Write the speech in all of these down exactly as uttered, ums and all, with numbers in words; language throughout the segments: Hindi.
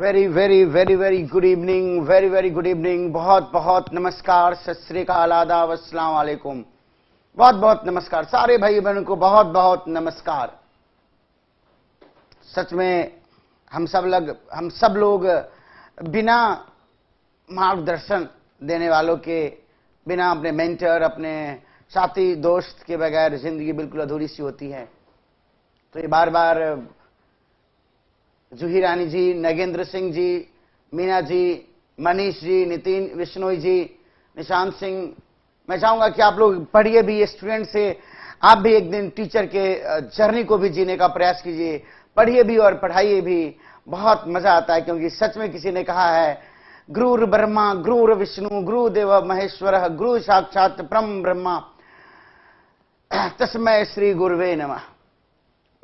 Very very very very good evening, very very good evening, बहुत बहुत नमस्कार, सत श्री अकाल, आदाब, अस्सलाम वालेकुम, बहुत बहुत नमस्कार सारे भाई बहनों को, बहुत बहुत नमस्कार। सच में हम सब लग हम सब लोग बिना मार्गदर्शन देने वालों के, बिना अपने मेंटर, अपने साथी, दोस्त के बगैर जिंदगी बिल्कुल अधूरी सी होती है। तो ये बार बार जूही रानी जी, नगेंद्र सिंह जी, मीना जी, मनीष जी, नितिन विष्णोई जी, निशांत सिंह, मैं चाहूंगा कि आप लोग पढ़िए भी, स्टूडेंट से आप भी एक दिन टीचर के जर्नी को भी जीने का प्रयास कीजिए, पढ़िए भी और पढ़ाइए भी, बहुत मजा आता है। क्योंकि सच में किसी ने कहा है, गुरुर ब्रह्मा गुरुर विष्णु गुरुदेव महेश्वर गुरु साक्षात परम ब्रह्मा तस्मै श्री गुरुवे नमः।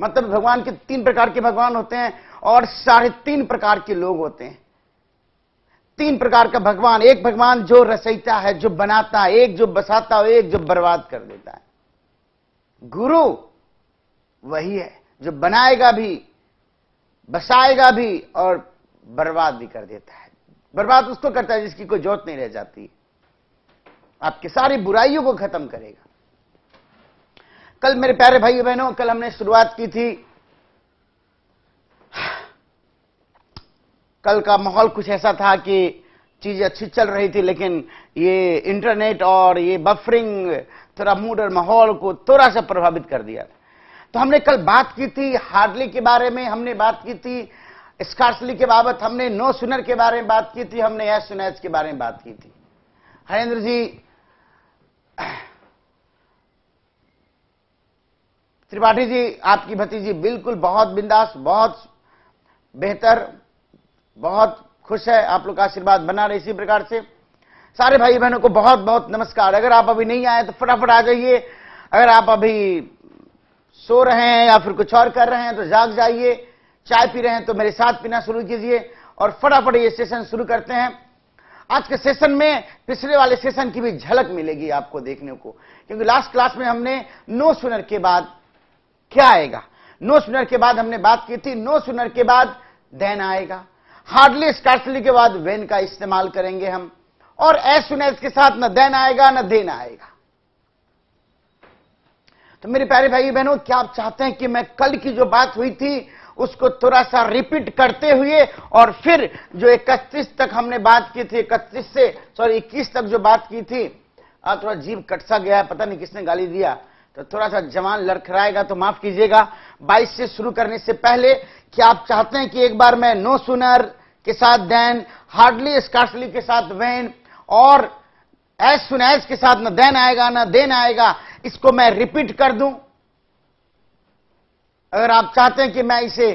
मतलब भगवान के तीन प्रकार के भगवान होते हैं और साढ़े तीन प्रकार के लोग होते हैं। तीन प्रकार का भगवान, एक भगवान जो रचयिता है, जो बनाता है, एक जो बसाता है, एक जो बर्बाद कर देता है। गुरु वही है जो बनाएगा भी, बसाएगा भी और बर्बाद भी कर देता है। बर्बाद उसको करता है जिसकी कोई जरूरत नहीं रह जाती, आपकी सारी बुराइयों को खत्म करेगा। कल मेरे प्यारे भाई बहनों, कल हमने शुरुआत की थी, कल का माहौल कुछ ऐसा था कि चीजें अच्छी चल रही थी, लेकिन ये इंटरनेट और ये बफरिंग थोड़ा मूड और माहौल को थोड़ा सा प्रभावित कर दिया। तो हमने कल बात की थी हार्डली के बारे में, हमने बात की थी स्कार्सली के बाबत, हमने नो सुनर के बारे में बात की थी, हमने एस सुनैच के बारे में बात की थी। हरेंद्र जी त्रिपाठी जी, आपकी भतीजी बिल्कुल बहुत बिंदास, बहुत बेहतर, बहुत खुश है, आप लोग का आशीर्वाद बना रहे। इसी प्रकार से सारे भाई बहनों को बहुत बहुत नमस्कार। अगर आप अभी नहीं आए तो फटाफट आ जाइए, अगर आप अभी सो रहे हैं या फिर कुछ और कर रहे हैं तो जाग जाइए, चाय पी रहे हैं तो मेरे साथ पीना शुरू कीजिए और फटाफट ये सेशन शुरू करते हैं। आज के सेशन में पिछले वाले सेशन की भी झलक मिलेगी आपको देखने को, क्योंकि लास्ट क्लास में हमने नो सुनर के बाद क्या आएगा, नो सुनर के बाद हमने बात की थी, नो सुनर के बाद देन आएगा, हार्डली स्कार्सली के बाद वेन का इस्तेमाल करेंगे हम, और एस सुन एस के साथ न देन आएगा न देन आएगा। तो मेरे प्यारे भाई बहनों, क्या आप चाहते हैं कि मैं कल की जो बात हुई थी उसको थोड़ा सा रिपीट करते हुए, और फिर जो इकतीस तक हमने बात की थी, इकतीस से सॉरी इक्कीस तक जो बात की थी, आज थोड़ा जीभ कटसा गया है, पता नहीं किसने गाली दिया तो थोड़ा सा जवान लड़खड़ाएगा तो माफ कीजिएगा। बाईस से शुरू करने से पहले क्या आप चाहते हैं कि एक बार मैं नो सुनर के साथ देन, हार्डली स्कार्सली के साथ वेन और एज सुन एज के साथ न देन आएगा न देन आएगा, इसको मैं रिपीट कर दूं? अगर आप चाहते हैं कि मैं इसे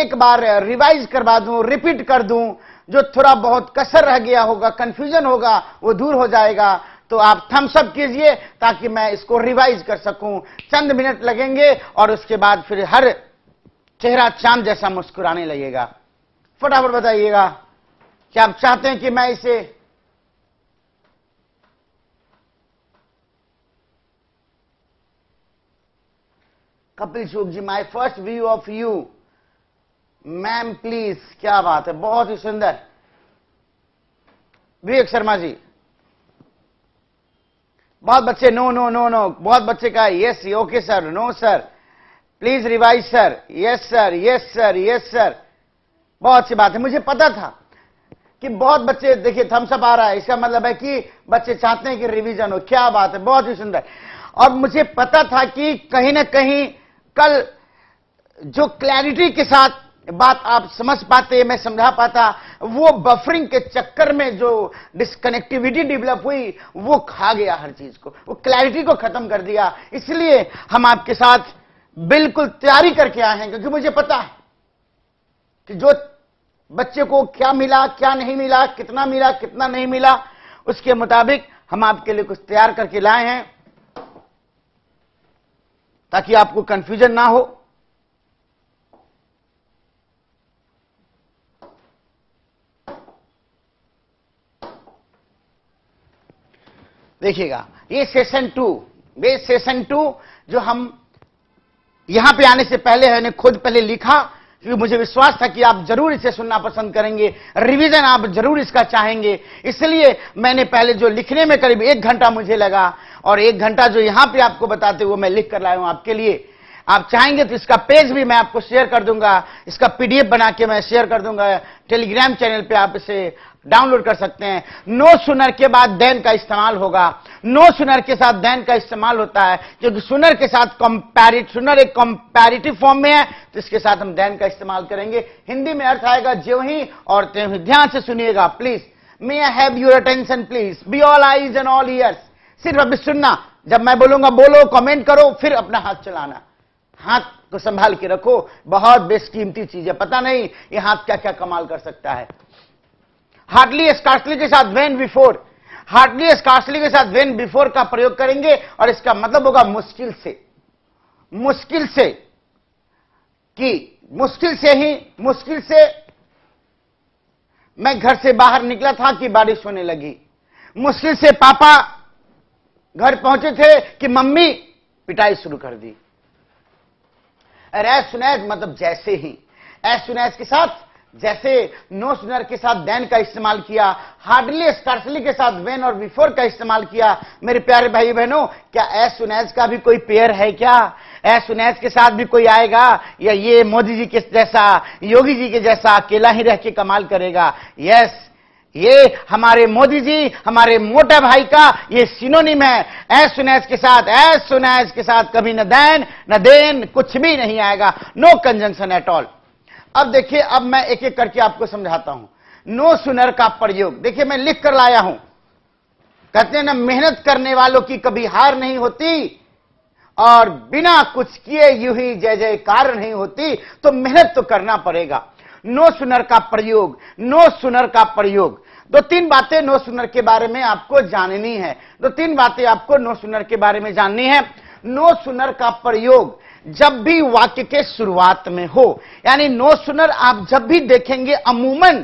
एक बार रिवाइज करवा दूं, रिपीट कर दूं, जो थोड़ा बहुत कसर रह गया होगा, कंफ्यूजन होगा, वो दूर हो जाएगा, तो आप थम्स अप कीजिए ताकि मैं इसको रिवाइज कर सकूं। चंद मिनट लगेंगे और उसके बाद फिर हर चेहरा चांद जैसा मुस्कुराने लगेगा। फटाफट बताइएगा कि आप चाहते हैं कि मैं इसे Kapil Shukla ji, my first view of you ma'am please, क्या बात है, बहुत ही सुंदर। विवेक शर्मा जी, बहुत बच्चे नो नो नो नो, बहुत बच्चे कहा yes, okay sir, no sir, please revise sir, yes sir, yes sir, yes sir, बहुत अच्छी बात है। मुझे पता था कि बहुत बच्चे, देखिए थम्स अप आ रहा है, इसका मतलब है कि बच्चे चाहते हैं कि रिवीजन हो, क्या बात है, बहुत ही सुंदर। और मुझे पता था कि कहीं ना कहीं कल जो क्लैरिटी के साथ बात आप समझ पाते, मैं समझा पाता, वो बफरिंग के चक्कर में जो डिस्कनेक्टिविटी डेवलप हुई वो खा गया हर चीज को, वो क्लैरिटी को खत्म कर दिया। इसलिए हम आपके साथ बिल्कुल तैयारी करके आए हैं, क्योंकि मुझे पता है कि जो बच्चे को क्या मिला, क्या नहीं मिला, कितना मिला, कितना नहीं मिला, उसके मुताबिक हम आपके लिए कुछ तैयार करके लाए हैं ताकि आपको कंफ्यूजन ना हो। देखिएगा, ये सेशन टू, ये सेशन टू जो हम यहां पे आने से पहले, मैंने खुद पहले लिखा मुझे विश्वास था कि आप जरूर इसे सुनना पसंद करेंगे, रिवीजन आप जरूर इसका चाहेंगे, इसलिए मैंने पहले जो लिखने में करीब एक घंटा मुझे लगा और एक घंटा जो यहाँ पे आपको बताते हुए मैं लिख कर लाया हूँ आपके लिए। आप चाहेंगे तो इसका पेज भी मैं आपको शेयर कर दूंगा, इसका पीडीएफ बना के मैं शेयर कर दूंगा, टेलीग्राम चैनल पे आप इसे डाउनलोड कर सकते हैं। नो सुनर के बाद दैन का इस्तेमाल होगा, नो सुनर के साथ दैन का इस्तेमाल होता है क्योंकि सुनर के साथ कंपैरिट, सुनर एक कंपैरेटिव फॉर्म में है तो इसके साथ हम दैन का इस्तेमाल करेंगे। हिंदी में अर्थ आएगा ज्यों ही और त्यों ही। ध्यान से सुनिएगा please, may I have your attention please, be all eyes and all ears. सिर्फ अभी सुनना, जब मैं बोलूंगा बोलो, कमेंट करो, फिर अपना हाथ चलाना, हाथ को संभाल के रखो, बहुत बेशकीमती चीज है, पता नहीं ये हाथ क्या क्या कमाल कर सकता है। हार्डली स्कार्सली के साथ व्हेन बिफोर, हार्डली स्कार्सली के साथ व्हेन बिफोर का प्रयोग करेंगे और इसका मतलब होगा मुश्किल से, मुश्किल से कि मुश्किल से ही, मुश्किल से मैं घर से बाहर निकला था कि बारिश होने लगी, मुश्किल से पापा घर पहुंचे थे कि मम्मी पिटाई शुरू कर दी। एज सुन एज मतलब जैसे ही, एज सुन एज के साथ जैसे, नो सुनर के साथ देन का इस्तेमाल किया, हार्डली स्कार्सली के साथ व्हेन और बिफोर का इस्तेमाल किया। मेरे प्यारे भाई बहनों, क्या एज सुन एज का भी कोई पेयर है क्या? एज सुन एज के साथ भी कोई आएगा या ये मोदी जी के जैसा, योगी जी के जैसा अकेला ही रह के कमाल करेगा? यस, ये हमारे मोदी जी, हमारे मोटा भाई का ये सिनोनिम है। एज सुन एज के साथ, एज सुन एज के साथ कभी न दैन न देन कुछ भी नहीं आएगा, नो कंजंक्शन एट ऑल। अब देखिए, अब मैं एक एक करके आपको समझाता हूं नो सुनर का प्रयोग। देखिए मैं लिख कर लाया हूं, कहते हैं ना मेहनत करने वालों की कभी हार नहीं होती और बिना कुछ किए यूं ही जय जयकार नहीं होती, तो मेहनत तो करना पड़ेगा। नो सुनर का प्रयोग, नो सुनर का प्रयोग। दो तीन बातें नो सुनर के बारे में आपको जाननी है, दो तीन बातें आपको नो सुनर के बारे में जाननी है। नो सुनर का प्रयोग जब भी वाक्य के शुरुआत में हो, यानी नो सुनर आप जब भी देखेंगे, अमूमन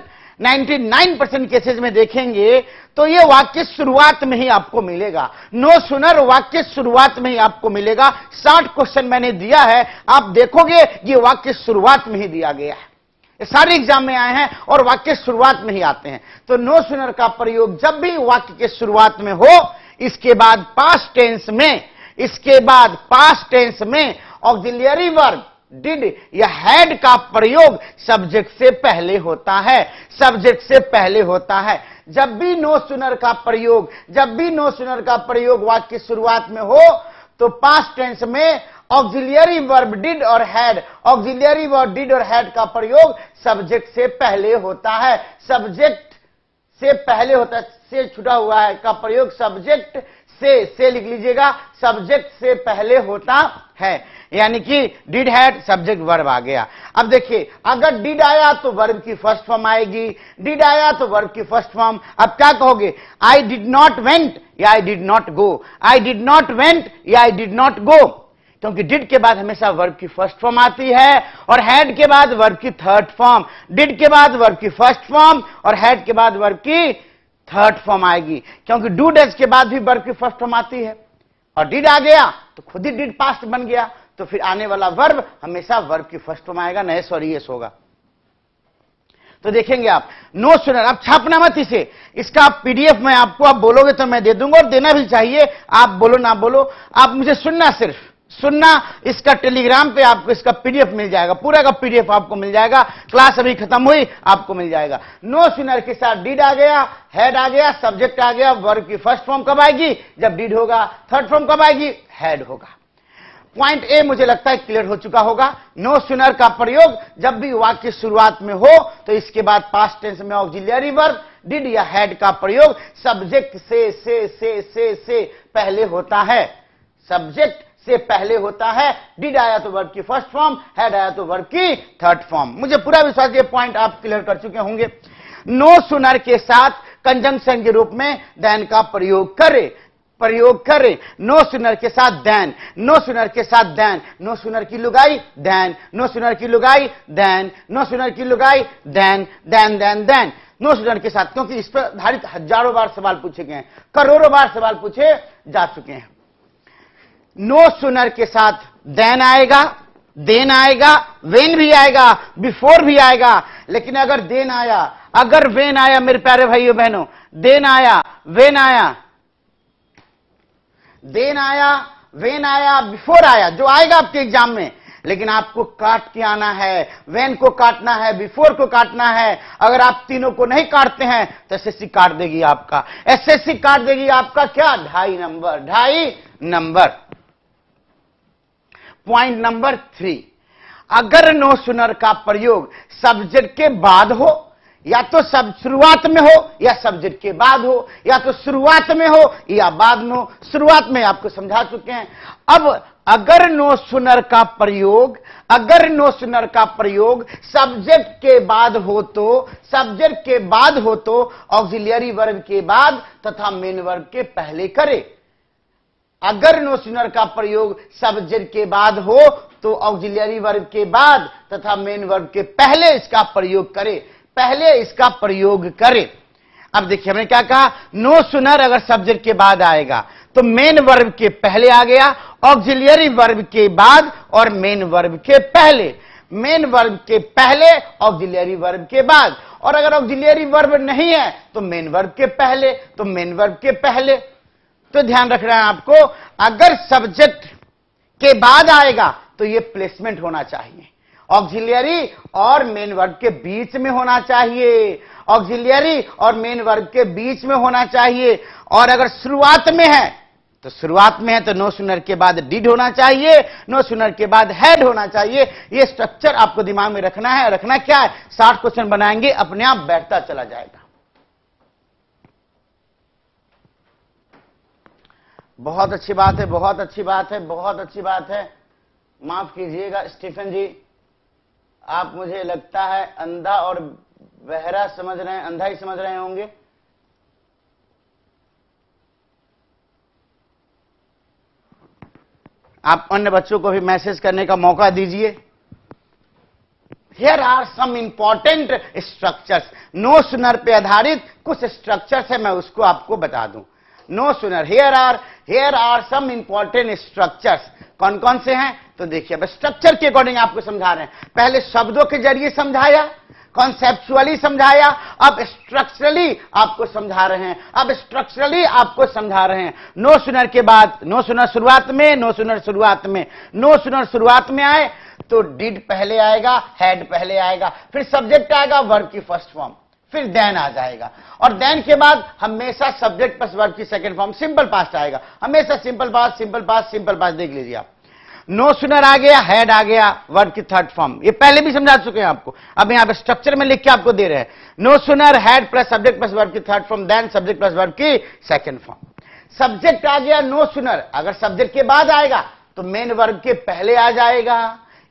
निन्यानवे परसेंट केसेज में देखेंगे तो ये वाक्य शुरुआत में ही आपको मिलेगा। नो सुनर वाक्य शुरुआत में ही आपको मिलेगा। साठ क्वेश्चन मैंने दिया है, आप देखोगे ये वाक्य शुरुआत में ही दिया गया है, सारे एग्जाम में आए हैं और वाक्य शुरुआत में ही आते हैं। तो नो सुनर का प्रयोग जब भी वाक्य के शुरुआत में हो, इसके बाद पास्ट टेंस में, इसके बाद पास्ट टेंस में ऑक्सिलियरी वर्ब डिड या हैड का प्रयोग सब्जेक्ट से पहले होता है, सब्जेक्ट से पहले होता है। जब भी नो सुनर का प्रयोग, जब भी नो सुनर का प्रयोग वाक्य शुरुआत में हो तो पास्ट टेंस में ऑक्सिलियरी वर्ब डिड और हैड, ऑक्सिलियरी वर्ब डिड और हैड का प्रयोग सब्जेक्ट से पहले होता है, सब्जेक्ट से पहले होता है। से छुटा हुआ है का प्रयोग सब्जेक्ट से, से लिख लीजिएगा, सब्जेक्ट से पहले होता है, यानी कि डिड हैड सब्जेक्ट वर्ब आ गया। अब देखिए, अगर डिड आया तो वर्ब की फर्स्ट फॉर्म आएगी, डिड आया तो वर्ब की फर्स्ट फॉर्म। अब क्या कहोगे? आई डिड नॉट वेंट या I did not go, I did not went या आई डिड नॉट गो, क्योंकि डिड के बाद हमेशा वर्ब की फर्स्ट फॉर्म आती है और हैड के बाद वर्ब की थर्ड फॉर्म, डिड के बाद वर्ब की फर्स्ट फॉर्म और हैड के बाद वर्ब की थर्ड फॉर्म आएगी, क्योंकि डू डज के बाद भी वर्ब की फर्स्ट फॉर्म आती है और डिड आ गया तो खुद ही डिड पास्ट बन गया, तो फिर आने वाला वर्ब हमेशा वर्ब की फर्स्ट फॉर्म आएगा, नए सॉरी यस होगा। तो देखेंगे आप नो सुनर। आप छापना मत इसे, इसका पीडीएफ मैं आपको, आप बोलोगे तो मैं दे दूंगा और देना भी चाहिए, आप बोलो ना बोलो, आप मुझे सुनना, सिर्फ सुनना। इसका टेलीग्राम पे आपको इसका पीडीएफ मिल जाएगा, पूरा का पीडीएफ आपको मिल जाएगा, क्लास अभी खत्म हुई, आपको मिल जाएगा। नो सुनर के साथ डिड आ गया, हैड आ गया, सब्जेक्ट आ गया, वर्ब की फर्स्ट फॉर्म कब आएगी? जब डिड होगा। थर्ड फॉर्म कब आएगी? हैड होगा। पॉइंट ए मुझे लगता है क्लियर हो चुका होगा। नो सुनर का प्रयोग जब भी वाक्य शुरुआत में हो तो इसके बाद पास्ट टेंस में ऑक्सिलियरी वर्ब डिड या हैड का प्रयोग सब्जेक्ट से, से, से, से, से पहले होता है, सब्जेक्ट से पहले होता है। डिड आया तो वर्ब की फर्स्ट फॉर्म, हैड आया तो वर्ब की थर्ड फॉर्म। मुझे पूरा विश्वास ये पॉइंट आप क्लियर कर चुके होंगे। नो सुनर के साथ कंजंक्शन के रूप में दैन का प्रयोग करें, प्रयोग करें। नो सुनर के साथ दैन, नो सुनर के साथ दैन, नो सुनर की लुगाई दैन, नो सुनर की लुगाई दैन, नो सुनर की लुगाई than, than than than, no sooner के साथ, क्योंकि इस पर आधारित हजारों बार सवाल पूछे गए हैं, करोड़ों बार सवाल पूछे जा चुके हैं। नो सुनर के साथ दैन आएगा, देन आएगा, वेन भी आएगा, बिफोर भी आएगा, लेकिन अगर देन आया, अगर वेन आया मेरे प्यारे भाइयों बहनों, देन आया, वेन आया, देन आया, वेन आया, बिफोर आया, जो आएगा आपके एग्जाम में, लेकिन आपको काट के आना है, वेन को काटना है, बिफोर को काटना है। अगर आप तीनों को नहीं काटते हैं तो एसएससी काट देगी आपका, एसएससी काट देगी आपका क्या, ढाई नंबर, ढाई नंबर। पॉइंट नंबर थ्री, अगर नो सुनर का प्रयोग सब्जेक्ट के बाद हो, या तो सब शुरुआत में हो या सब्जेक्ट के बाद हो, या तो शुरुआत में हो या बाद में हो, शुरुआत में आपको समझा चुके हैं। अब अगर नो सुनर का प्रयोग, अगर नो सुनर का प्रयोग सब्जेक्ट के बाद हो तो, सब्जेक्ट के बाद हो तो ऑक्सिलियरी वर्ब के बाद तथा मेन वर्ब के पहले करे। अगर नो सुनर का प्रयोग सब्जेक्ट के बाद हो तो ऑक्सिलियरी वर्ब के बाद तथा मेन वर्ब के पहले इसका प्रयोग करे, पहले इसका प्रयोग करें। अब देखिए हमने क्या कहा, नो सुनर अगर सब्जेक्ट के बाद आएगा तो मेन वर्ब के पहले आ गया, ऑक्सिलियरी वर्ब के बाद और मेन वर्ब के पहले, मेन वर्ब के पहले ऑक्सिलियरी वर्ब के बाद, और अगर ऑक्सिलियरी वर्ब नहीं है तो मेन वर्ब के पहले, तो मेन वर्ब के पहले। तो ध्यान रखना है आपको, अगर सब्जेक्ट के बाद आएगा तो ये प्लेसमेंट होना चाहिए, ऑक्सिलियरी और मेन वर्ब के बीच में होना चाहिए, ऑक्सिलियरी और मेन वर्ब के बीच में होना चाहिए। और अगर शुरुआत में है तो शुरुआत में है तो नो सुनर के बाद डिड होना चाहिए, नो सुनर के बाद हैड होना चाहिए। ये स्ट्रक्चर आपको दिमाग में रखना है। रखना क्या है, साठ क्वेश्चन बनाएंगे, अपने आप बैठता चला जाएगा। बहुत अच्छी बात है, बहुत अच्छी बात है, बहुत अच्छी बात है। माफ कीजिएगा स्टीफन जी, आप मुझे लगता है अंधा और बहरा समझ रहे हैं, अंधा ही समझ रहे होंगे। आप अन्य बच्चों को भी मैसेज करने का मौका दीजिए। Here are some important structures, no sooner पे आधारित कुछ स्ट्रक्चर्स है, मैं उसको आपको बता दूं। No sooner, here are here are some important structures, कौन कौन से हैं तो देखिए। अब स्ट्रक्चर के अकॉर्डिंग आपको समझा रहे हैं, पहले शब्दों के जरिए समझाया, कॉन्सेप्चुअली समझाया, अब स्ट्रक्चरली आपको समझा रहे हैं, अब स्ट्रक्चरली आपको समझा रहे हैं। नो सुनर के बाद, नो सुनर शुरुआत में, नो सुनर शुरुआत में, नो सुनर शुरुआत में आए तो डिड पहले आएगा, हैड पहले आएगा, फिर सब्जेक्ट आएगा, वर्ब की फर्स्ट फॉर्म, फिर देन आ जाएगा, और देन के बाद हमेशा सब्जेक्ट प्लस वर्ब की सेकंड फॉर्म, सिंपल पास्ट आएगा हमेशा, simple past, simple past, simple past, देख लीजिए आप। नो सुनर आ गया, हेड आ गया, वर्ब की थर्ड फॉर्म, ये पहले भी समझा चुके हैं आपको, अब यहाँ पे स्ट्रक्चर में लिख के आपको दे रहे हैं। No sooner, had plus subject plus verb की third form, then subject plus verb की सेकंड फॉर्म। सब्जेक्ट आ गया नो सुनर, अगर सब्जेक्ट के बाद आएगा तो मेन वर्ब के पहले आ जाएगा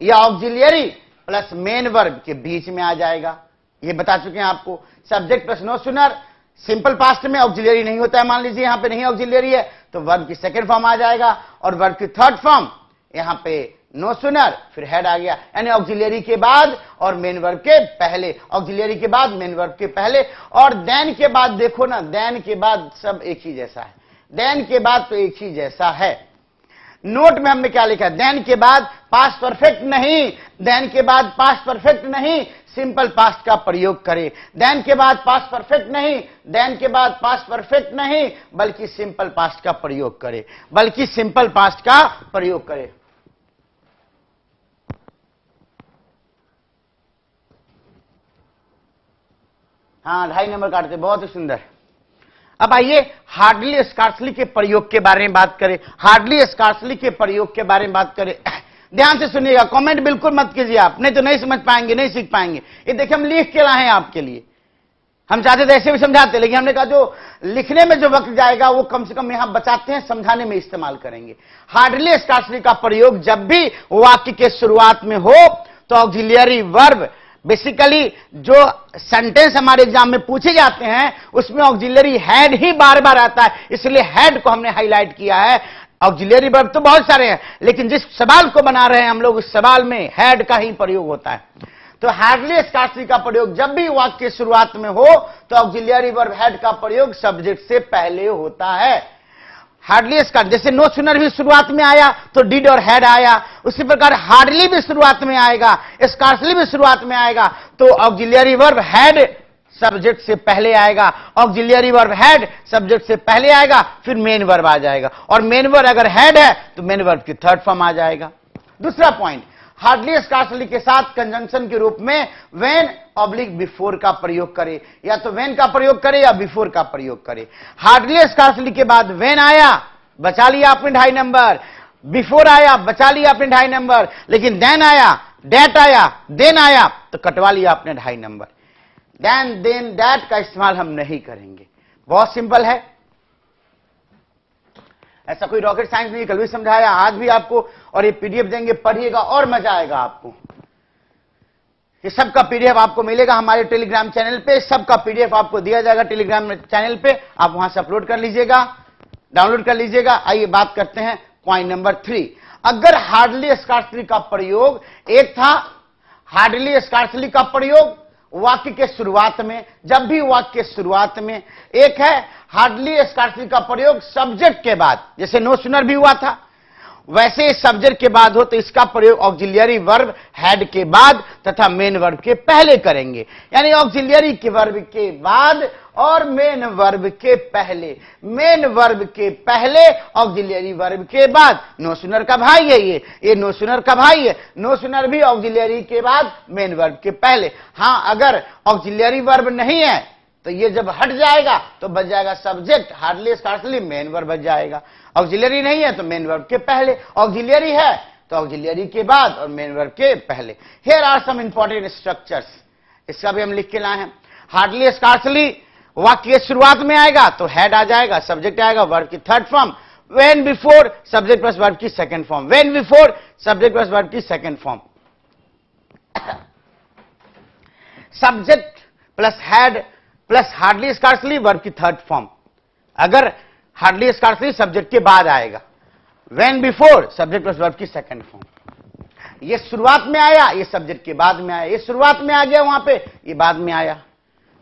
या ऑक्सिलियरी प्लस मेन वर्ब के बीच में आ जाएगा। ये बता चुके हैं आपको, subject plus no sooner, simple past में ऑक्सिलियरी नहीं होता है, मान लीजिए यहाँ पे नहीं ऑक्सिलियरी है तो वर्ब की सेकंड फॉर्म आ जाएगा, और वर्ब की थर्ड फॉर्म यहाँ पे नो सुनर फिर हेड आ गया, यानी ऑक्सिलियरी के बाद और मेन वर्ब के पहले, ऑक्सिलियरी के बाद मेन वर्ब के पहले। और देन के बाद देखो ना, देन के बाद सब एक ही जैसा है, देन के बाद तो एक ही जैसा है। नोट में हमने क्या लिखा, देन के बाद पास्ट परफेक्ट नहीं, देन के बाद पास्ट परफेक्ट नहीं, सिंपल पास्ट का प्रयोग करें। देन के बाद पास्ट परफेक्ट नहीं, देन के बाद पास्ट परफेक्ट नहीं, बल्कि सिंपल पास्ट का प्रयोग करें, बल्कि सिंपल पास्ट का प्रयोग करें। हाँ, ढाई नंबर काटते, बहुत ही सुंदर। अब आइए हार्डली स्कार्सली के प्रयोग के बारे में बात करें, हार्डली स्कार्सली के प्रयोग के बारे में बात करें। ध्यान से सुनिएगा, कमेंट बिल्कुल मत कीजिए आप, नहीं तो नहीं समझ पाएंगे, नहीं सीख पाएंगे। ये देखिए हम लिख के लाए हैं आपके लिए, हम चाहते थे ऐसे भी समझाते, लेकिन हमने कहा जो लिखने में जो वक्त जाएगा वो कम से कम यहां बचाते हैं, समझाने में इस्तेमाल करेंगे। हार्डली स्कार्सली का प्रयोग जब भी वाक्य के शुरुआत में हो तो ऑक्सिलियरी वर्ब, बेसिकली जो सेंटेंस हमारे एग्जाम में पूछे जाते हैं उसमें ऑक्सिलियरी हेड ही बार बार आता है, इसलिए हेड को हमने हाईलाइट किया है। ऑक्सिलियरी वर्ब तो बहुत सारे हैं, लेकिन जिस सवाल को बना रहे हैं हम लोग उस सवाल में हेड का ही प्रयोग होता है। तो हार्डली स्कार्सली का प्रयोग जब भी वाक्य शुरुआत में हो तो ऑक्सिलियरी वर्ब हेड का प्रयोग सब्जेक्ट से पहले होता है। हार्डली स्कार्ड, जैसे नो सुनर भी शुरुआत में आया तो डिड और हैड आया, उसी प्रकार हार्डली भी शुरुआत में आएगा, स्कार्सली भी शुरुआत में आएगा, तो ऑक्सिलियरी वर्ब हैड सब्जेक्ट से पहले आएगा, ऑक्सिलियरी वर्ब हैड सब्जेक्ट से पहले आएगा, फिर मेन वर्ब आ जाएगा, और मेन वर्ब अगर हैड है तो मेन वर्ब की थर्ड फॉर्म आ जाएगा। दूसरा पॉइंट, हार्डली स्कार्सली के साथ कंजंक्शन के रूप में व्हेन ऑब्लिक बिफोर का प्रयोग करे, या तो व्हेन का प्रयोग करे या बिफोर का प्रयोग करे। हार्डली स्कार्सली के बाद व्हेन आया, बचा लिया आपने ढाई नंबर, बिफोर आया, बचा लिया आपने ढाई नंबर, लेकिन देन आया, डेट आया, देन आया तो कटवा लिया आपने ढाई नंबर। देन, देन, डेट का इस्तेमाल हम नहीं करेंगे। बहुत सिंपल है, ऐसा कोई रॉकेट साइंस नहीं, कल भी समझाया, आज भी आपको, और ये पीडीएफ देंगे, पढ़िएगा और मजा आएगा आपको। ये सबका पीडीएफ आपको मिलेगा हमारे टेलीग्राम चैनल पे, सबका पीडीएफ आपको दिया जाएगा टेलीग्राम चैनल पे, आप वहां से अपलोड कर लीजिएगा, डाउनलोड कर लीजिएगा। आइए बात करते हैं पॉइंट नंबर थ्री। अगर हार्डली स्कार्सली का प्रयोग, एक था हार्डली स्कार्सली का प्रयोग वाक्य के शुरुआत में, जब भी वाक्य के शुरुआत में, एक है हार्डली स्कार्सली का प्रयोग सब्जेक्ट के बाद, जैसे नो सुनर भी हुआ था वैसे सब्जेक्ट के बाद हो तो इसका प्रयोग ऑक्सिलियरी वर्ब हैड के बाद तथा मेन वर्ब के पहले करेंगे, यानी ऑक्सिलियरी के वर्ब के बाद और मेन वर्ब के पहले, मेन वर्ब के पहले ऑक्सिलियरी वर्ब के बाद। नो सुनर का भाई है ये, ये नो सुनर का भाई है, नो सुनर भी ऑक्सिलियरी के बाद मेन वर्ब के पहले। हां, अगर ऑक्सिलियरी वर्ब नहीं है तो ये जब हट जाएगा तो बच जाएगा subject, hardly scarcely, main verb बच जाएगा। ऑक्सिलियरी नहीं है तो मेन वर्ब के पहले, ऑक्सिलियरी है तो ऑक्सिलियरी के बाद और मेन वर्ब के पहले। Here are some important structures, इसका भी हम लिख के लाए हैं। हार्डली स्कार्सली वाक्य के शुरुआत में आएगा तो हेड आ जाएगा, सब्जेक्ट आएगा, वर्ब की third form. When before subject plus verb की second form, when before subject plus verb की second form, subject plus had plus hardly scarcely verb की थर्ड फॉर्म। अगर हार्डली स्कार्सली सब्जेक्ट के बाद आएगा, when before subject plus verb की सेकंड फॉर्म। ये शुरुआत में आया, ये सब्जेक्ट के बाद में आया, ये शुरुआत में आ गया वहां पे, ये बाद में आया।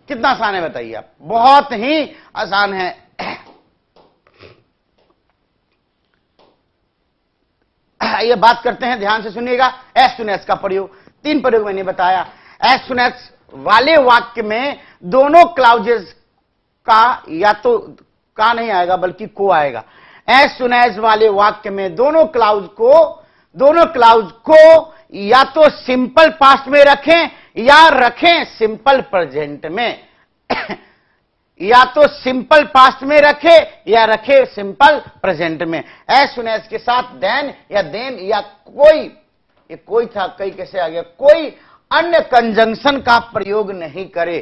कितना आसान है बताइए आप, बहुत ही आसान है। ये बात करते हैं, ध्यान से सुनिएगा। एज सुन एज का प्रयोग, तीन प्रयोग मैंने बताया। एज सुन एज वाले वाक्य में दोनों क्लॉजेस का, या तो का नहीं आएगा बल्कि को आएगा। एज सुन एज वाले वाक्य में दोनों क्लॉज को, दोनों क्लॉज को या तो सिंपल पास्ट में रखें या रखें सिंपल प्रेजेंट में, या तो सिंपल पास्ट में रखे या रखे सिंपल प्रेजेंट में। एज सुन एज के साथ देन या देन या कोई, ये कोई था कई कैसे आ गया, कोई अन्य कंजंक्शन का प्रयोग नहीं करे,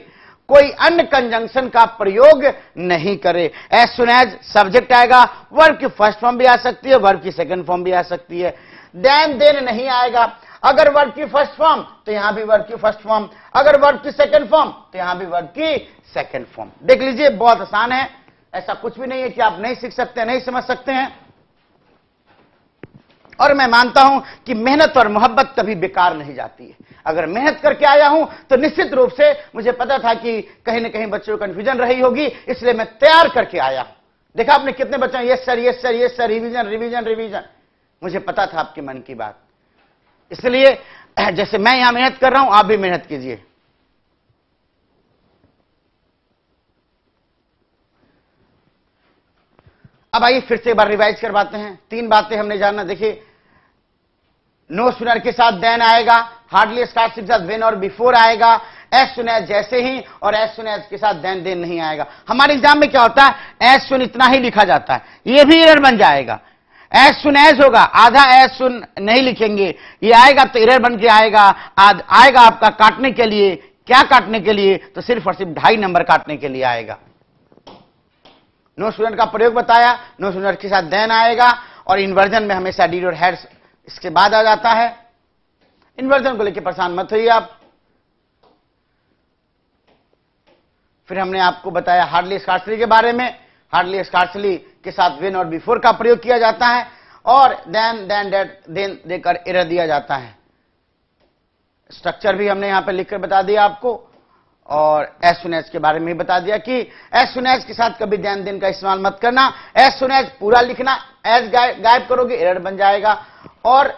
कोई अन्य कंजंक्शन का प्रयोग नहीं करे। एज सुन एज सब्जेक्ट आएगा, वर्ब की फर्स्ट फॉर्म भी आ सकती है, वर्ब की सेकंड फॉर्म भी आ सकती है। देन देन नहीं आएगा, अगर वर्ब की फर्स्ट फॉर्म तो यहां भी वर्ब की फर्स्ट फॉर्म, अगर वर्ब की सेकंड फॉर्म तो यहां भी वर्ब की सेकंड फॉर्म। देख लीजिए, बहुत आसान है, ऐसा कुछ भी नहीं है कि आप नहीं सीख सकते, नहीं समझ सकते हैं। और मैं मानता हूं कि मेहनत और मोहब्बत कभी बेकार नहीं जाती है। अगर मेहनत करके आया हूं तो निश्चित रूप से मुझे पता था कि कहीं ना कहीं बच्चों को कंफ्यूजन रही होगी, इसलिए मैं तैयार करके आया हूं। देखा आपने कितने बच्चों, yes sir, yes sir, yes sir, revision revision revision, मुझे पता था आपके मन की बात, इसलिए जैसे मैं यहां मेहनत कर रहा हूं आप भी मेहनत कीजिए। अब आइए फिर से एक बार रिवाइज करवाते हैं, तीन बातें हमने जानना। देखिए, नो सुनर के साथ देन आएगा, हार्डली स्कार्सली के साथ व्हेन और बिफोर आएगा, एज सुन एज जैसे ही, और एज सुन एज के साथ देन देन नहीं आएगा। हमारे एग्जाम में क्या होता है, एज सुन इतना ही लिखा जाता है, ये भी एरर बन जाएगा। एज सुन एज होगा, आधा एज सुन नहीं लिखेंगे, ये आएगा तो एरर बन के आएगा। आद, आएगा आपका काटने के लिए, क्या काटने के लिए, तो सिर्फ और सिर्फ ढाई नंबर काटने के लिए आएगा। नो स्टूडेंट का प्रयोग बताया, नो स्टूडेंट के साथ देन आएगा, और इन्वर्जन में हमेशा डीड और हेड इसके बाद आ जाता है। इन्वर्जन को लेकर परेशान मत होइए आप। फिर हमने आपको बताया हार्डली स्कार्सली के बारे में, हार्डली स्कार्सली के साथ व्हेन और बिफोर का प्रयोग किया जाता है, और देन देन डेट देन देकर एरर दिया जाता है। स्ट्रक्चर भी हमने यहां पे लिखकर बता दिया आपको, और एस सुन एच के बारे में बता दिया कि एस सुन एच के साथ कभी दैन दिन का इस्तेमाल मत करना। एस सुन एच पूरा लिखना, एस गायब करोगे एरर बन जाएगा। और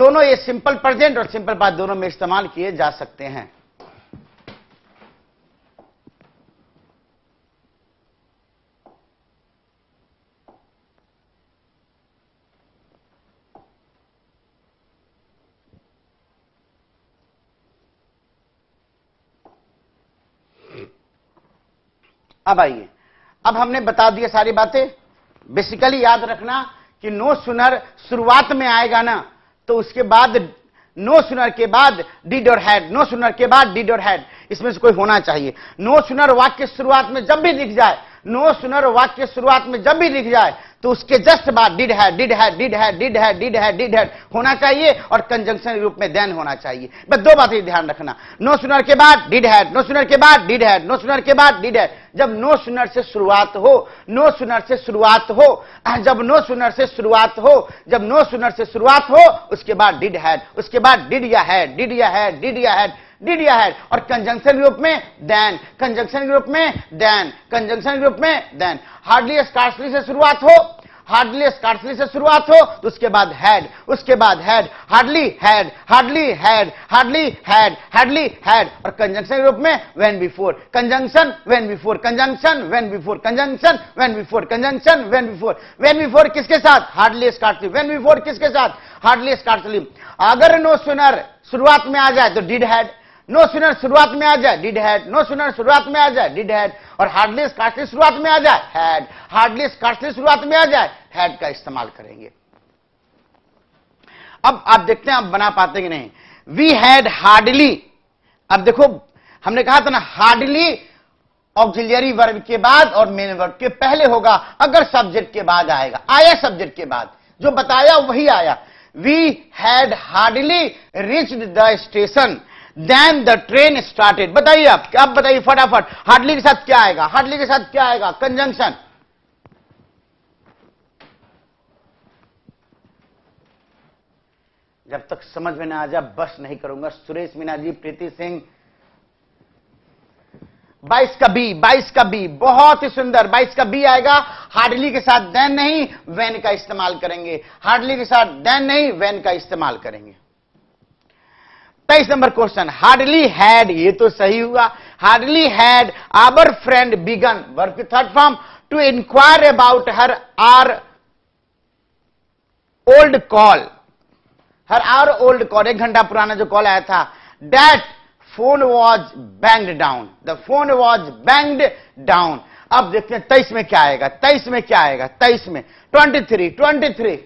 दोनों ये सिंपल प्रेजेंट और सिंपल पास्ट दोनों में इस्तेमाल किए जा सकते हैं। अब आइए, अब हमने बता दिया सारी बातें। बेसिकली याद रखना कि नो सुनर शुरुआत में आएगा ना, तो उसके बाद नो सुनर के बाद डिड और हैड, नो सुनर के बाद डिड और हैड, इसमें से कोई होना चाहिए। नो सुनर वाक्य शुरुआत में जब भी दिख जाए, नो सुनर वाक्य शुरुआत में जब भी दिख जाए तो उसके जस्ट बाद did had, did had, did had, did had, did had, did had होना चाहिए और कंजंक्शन के रूप में देन होना चाहिए। बस दो बातें ध्यान रखना, नो सुनर के बाद डिड हैड, नो सुनर के बाद डिड हैड, नो सुनर के बाद डिड हैड। जब नो सुनर से शुरुआत हो, नो सुनर से शुरुआत हो, जब नो सुनर से शुरुआत हो, जब नो सुनर से शुरुआत हो उसके बाद डिड हैड, उसके बाद डिड या हैड, डिड या हैड, डिड या हैड, डिड या हैड और कंजंक्शन ग्रुप में देन, कंजंक्शन ग्रुप में देन, कंजंक्शन ग्रुप में देन। हार्डली स्कार्सली से शुरुआत हो, हार्डली स्कार्सली से शुरुआत हो तो उसके बाद हैड, उसके बाद had, hardly had, hardly had, hardly had, hardly had और कंजंक्शन ग्रुप में when before, conjunction when before, conjunction when before, conjunction when before, conjunction when before. When before किसके साथ? Hardly scarcely. व्हेन बिफोर किसके साथ? Hardly scarcely. अगर नो सुनर शुरुआत में आ जाए तो डिड हैड, नो सुनर शुरुआत में आ जाए डिड हैड, नो सुनर शुरुआत में आ जाए डिड हैड और हार्डली स्कार्सली शुरुआत में आ जाए हैड, हार्डली स्कार्सली शुरुआत में आ जाए हैड का इस्तेमाल करेंगे। अब आप देखते हैं आप बना पाते कि नहीं। वी हैड हार्डली, अब देखो हमने कहा था ना हार्डली ऑक्सिलियरी वर्ब के बाद और मेन वर्ब के पहले होगा अगर सब्जेक्ट के बाद आएगा, आया सब्जेक्ट के बाद, जो बताया वही आया। We had hardly reached the station Then the train started। बताइए आप, आप बताइए फटाफट हार्डली के साथ क्या आएगा, हार्डली के साथ क्या आएगा? कंजंक्शन। जब तक समझ में ना आ जाए बस नहीं करूंगा। सुरेश मीना जी, प्रीति सिंह, बाईस का बी, बाईस का बी, बहुत ही सुंदर। बाईस का बी आएगा हार्डली के साथ, देन नहीं वैन का इस्तेमाल करेंगे, हार्डली के साथ देन नहीं वैन का इस्तेमाल करेंगे। तेईस नंबर क्वेश्चन, हार्डली हैड, ये तो सही हुआ। Hardly had our friend began, verb की third form, to inquire about her are old call, her are old call, एक घंटा पुराना जो कॉल आया था। That phone was banged down, the phone was banged down. अब देखते हैं तेईस में क्या आएगा, तेईस में क्या आएगा, तेईस में twenty three twenty three.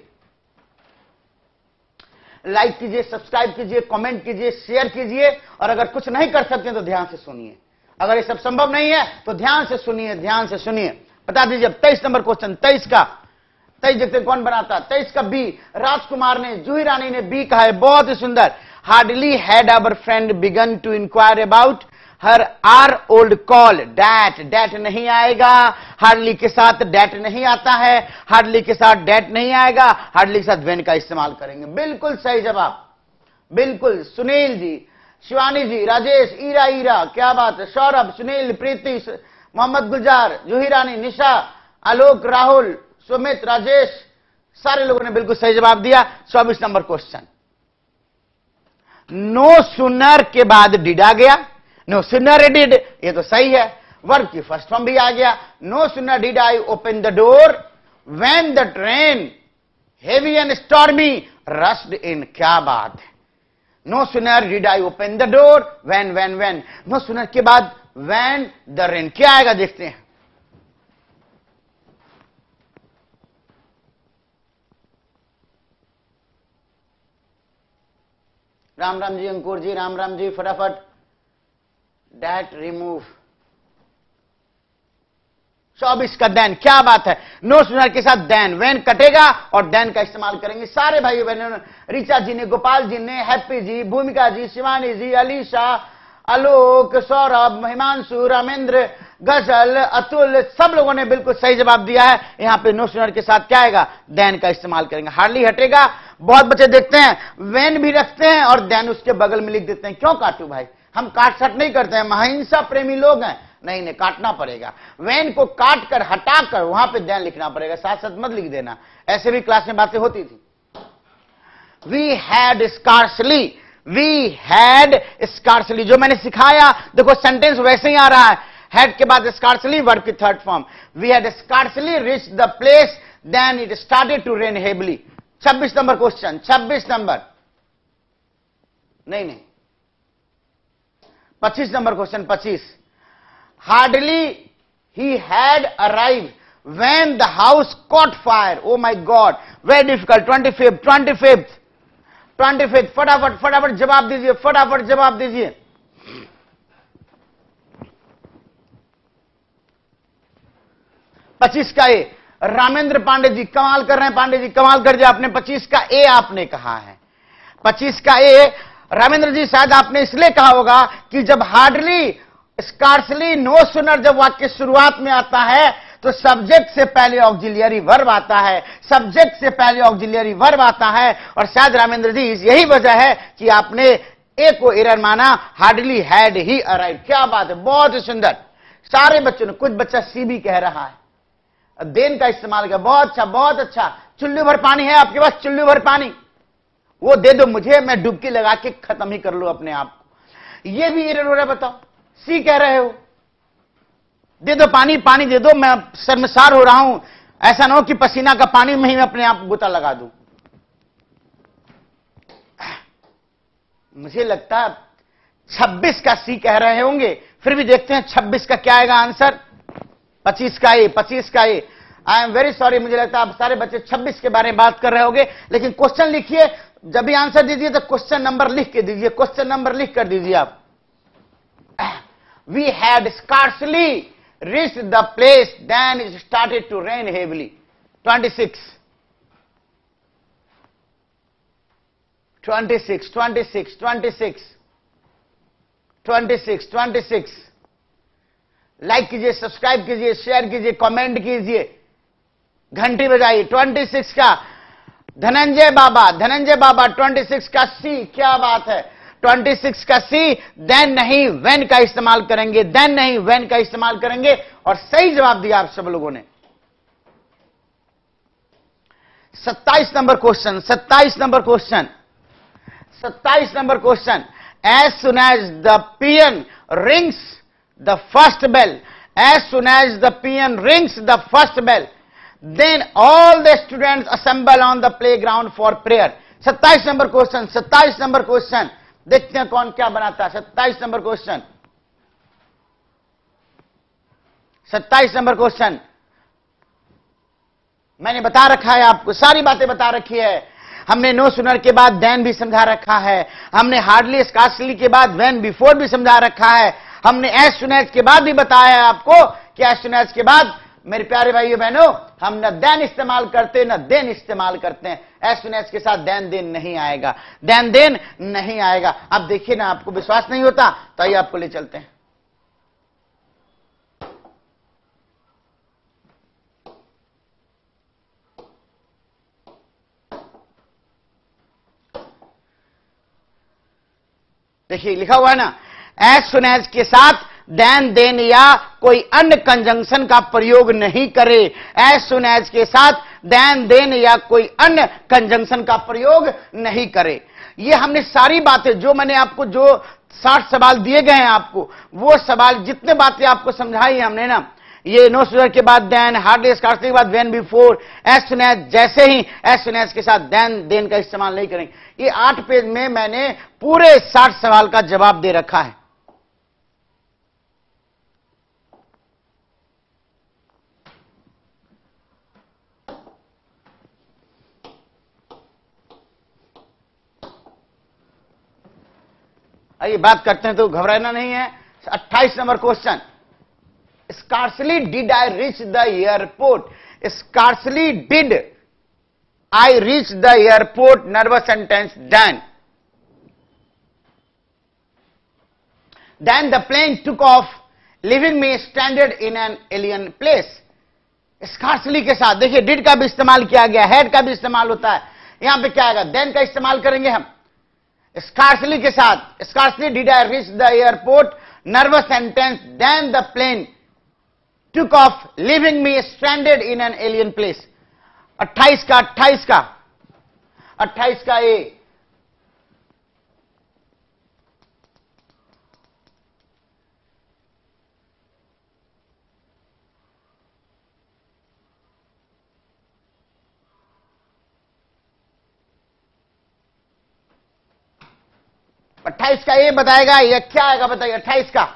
Like कीजिए, सब्सक्राइब कीजिए, कमेंट कीजिए, शेयर कीजिए और अगर कुछ नहीं कर सकते तो ध्यान से सुनिए। अगर ये सब संभव नहीं है तो ध्यान से सुनिए, ध्यान से सुनिए। बता दीजिए अब तेईस नंबर क्वेश्चन, तेईस का तेईस देखते कौन बनाता। तेईस का बी राजकुमार ने, जूही रानी ने बी कहा है, बहुत ही सुंदर। Hardly had our friend began to inquire about her are old call, that, that नहीं आएगा हार्डली के साथ, डैट नहीं आता है, हार्डली के साथ डैट नहीं आएगा, हार्डली के साथ व्हेन का इस्तेमाल करेंगे। बिल्कुल सही जवाब, बिल्कुल। सुनील जी, शिवानी जी, राजेश, ईरा, ईरा क्या बात है, सौरभ, सुनील, प्रीति, मोहम्मद गुलजार, जूही रानी, निशा, आलोक, राहुल, सुमित, राजेश, सारे लोगों ने बिल्कुल सही जवाब दिया। चौबीस नंबर क्वेश्चन, नो सुनर के बाद डिड आ गया, नो सुनर डिड, ये तो सही है, वर्ब की फर्स्ट फॉर्म भी आ गया। No sooner did I open the door when the train heavy and stormy rushed in, क्या बात है। No sooner did I open the door when when when no sooner के बाद व्हेन द रेन क्या आएगा देखते हैं। राम राम जी, अंकुर जी, राम राम जी, फटाफट That remove। चौबीस का देन, क्या बात है। नो सुनर के साथ देन, वेन कटेगा और देन का इस्तेमाल करेंगे सारे भाइयों बहनों। ऋचा जी ने, गोपाल जी ने, हैप्पी जी, भूमिका जी, शिवानी जी, अलीसा, आलोक, सौरभ, महिमांशु, रामेंद्र, गजल, अतुल, सब लोगों ने बिल्कुल सही जवाब दिया है। यहां पे नो सुनर के साथ क्या आएगा, देन का इस्तेमाल करेंगे, हार्डली हटेगा। बहुत बच्चे देखते हैं वेन भी रखते हैं और देन उसके बगल में लिख देते हैं, क्यों काटू भाई, हम काट छाट नहीं करते हैं, अहिंसा प्रेमी लोग हैं। नहीं नहीं काटना पड़ेगा, वैन को काट कर हटा कर वहां पर दैन लिखना पड़ेगा, साथ साथ मत लिख देना। ऐसे भी क्लास में बातें होती थी। We had scarcely, we had scarcely, जो मैंने सिखाया देखो सेंटेंस वैसे ही आ रहा है। हैड के बाद स्कार्सली वर्ब की third form. We had scarcely reach the place then it started to rain heavily. छब्बीस नंबर क्वेश्चन, छब्बीस नंबर नहीं नहीं पच्चीस नंबर क्वेश्चन, पच्चीस। Hardly he had arrived when the house caught fire. oh my god, very difficult. twenty-fifth twenty-fifth twenty-fifth फटाफट फटाफट जवाब दीजिए, फटाफट जवाब दीजिए। पच्चीस का ए। रामेंद्र पांडे जी कमाल कर रहे हैं, पांडे जी कमाल कर दिया आपने। पच्चीस का ए आपने कहा है, पच्चीस का ए रामेंद्र जी। शायद आपने इसलिए कहा होगा कि जब हार्डली स्कार्सली नो सुनर जब वाक्य शुरुआत में आता है तो सब्जेक्ट से पहले ऑक्सिलियरी वर्ब आता है, सब्जेक्ट से पहले ऑक्सिलियरी वर्ब आता है। और शायद रामेंद्र जी यही वजह है कि आपने ए को एरर माना, हार्डली हैड ही अराइव। क्या बात है, बहुत ही सुंदर। सारे बच्चों ने, कुछ बच्चा सी भी कह रहा है, देन का इस्तेमाल किया, बहुत अच्छा बहुत अच्छा। चुल्लू भर पानी है आपके पास, चुल्लू भर पानी वो दे दो मुझे, मैं डुबकी लगा के खत्म ही कर लू अपने आप को। यह भी एरर हो रहा है, बताओ सी कह रहे हो, दे दो पानी, पानी दे दो, मैं शर्मसार हो रहा हूं, ऐसा ना हो कि पसीना का पानी में ही मैं अपने आप गोता लगा दूं। मुझे लगता है छब्बीस का सी कह रहे होंगे, फिर भी देखते हैं छब्बीस का क्या आएगा आंसर। पच्चीस का ए, पच्चीस का A. I am very sorry, मुझे लगता है आप सारे बच्चे छब्बीस के बारे में बात कर रहे होंगे, लेकिन क्वेश्चन लिखिए। जब भी आंसर दीजिए तो क्वेश्चन नंबर लिख के दीजिए, क्वेश्चन नंबर लिख कर दीजिए आप। We had scarcely reached the place then it started to rain heavily. twenty-six twenty-six twenty-six twenty-six twenty-six twenty-six like कीजिए, सब्सक्राइब कीजिए, शेयर कीजिए, कमेंट कीजिए, घंटी बजाइए। छब्बीस का धनंजय बाबा, धनंजय बाबा छब्बीस का सी, क्या बात है। छब्बीस का सी, देन नहीं व्हेन का इस्तेमाल करेंगे, देन नहीं व्हेन का इस्तेमाल करेंगे। और सही जवाब दिया आप सब लोगों ने। सत्ताईस नंबर क्वेश्चन, सत्ताईस नंबर क्वेश्चन, सत्ताईस number question. As soon as the peon rings the first bell, as soon as the peon rings the first bell then all the students assemble on the playground for prayer. सत्ताईस नंबर क्वेश्चन, सत्ताईस नंबर क्वेश्चन, देखते हैं कौन क्या बनाता है। सत्ताईस नंबर क्वेश्चन, सत्ताईस नंबर क्वेश्चन। मैंने बता रखा है आपको, सारी बातें बता रखी है हमने। नो सुनर के बाद देन भी समझा रखा है हमने, हार्डली स्कार्सली के बाद व्हेन बिफोर भी समझा रखा है हमने, एज सुन एज के बाद भी बताया है आपको कि एज सुन एज के बाद। मेरे प्यारे भाइयों बहनों, हम न देन इस्तेमाल करते न देन इस्तेमाल करते हैं। एज सुन एज के साथ देन देन नहीं आएगा, देन देन नहीं आएगा। अब देखिए ना, आपको विश्वास नहीं होता तो आइए आपको ले चलते हैं। देखिए लिखा हुआ है ना, एज सुन एज के साथ देन देन या कोई अन्य कंजंक्शन का प्रयोग नहीं करे। एज सुन एज के साथ देन देन या कोई अन्य कंजंक्शन का प्रयोग नहीं करे। ये हमने सारी बातें, जो मैंने आपको जो साठ सवाल दिए गए हैं आपको, वो सवाल जितने बातें आपको समझाई हमने ना, ये नो सुनर के बाद देन, हार्डली स्कार्सली के बाद when before, as soon as, जैसे ही एज सुन एज के साथ देन देन का इस्तेमाल नहीं करेंगे। ये आठ पेज में मैंने पूरे साठ सवाल का जवाब दे रखा है। ये बात करते हैं तो घबराना नहीं है। अट्ठाईस number question, scarcely did I reach the airport, scarcely did I reach the airport nervous sentence then, then the plane took off leaving me standard in an alien place. Scarcely के साथ देखिए डिड का भी इस्तेमाल किया गया, हैड का भी इस्तेमाल होता है। यहां पे क्या आएगा, देन का इस्तेमाल करेंगे हम। Scarcely के साथ, scarcely did I reach the airport, nervous and tense, then the plane took off, leaving me stranded in an alien place. अट्ठाईस का अट्ठाईस का अट्ठाईस का ए अट्ठाईस का ये बताएगा या क्या आएगा बताइए। अट्ठाईस का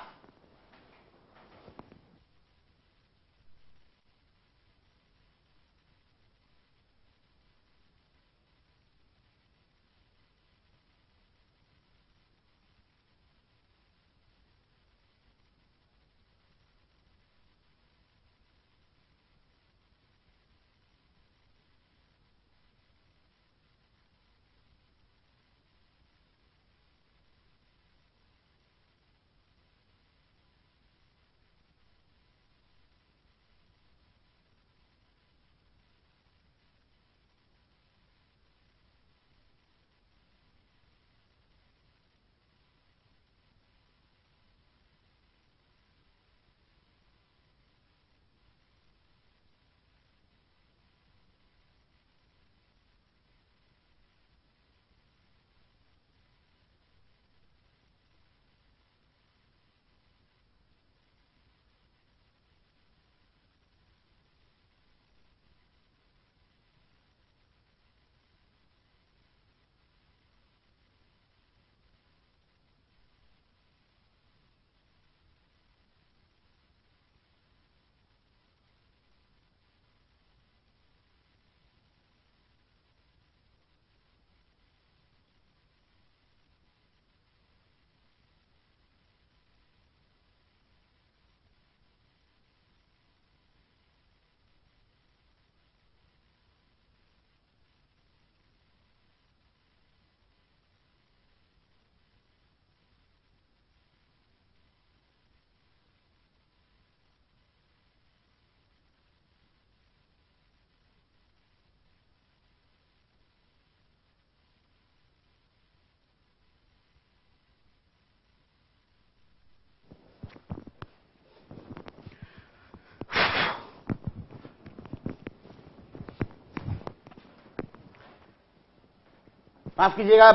माफ कीजिएगा,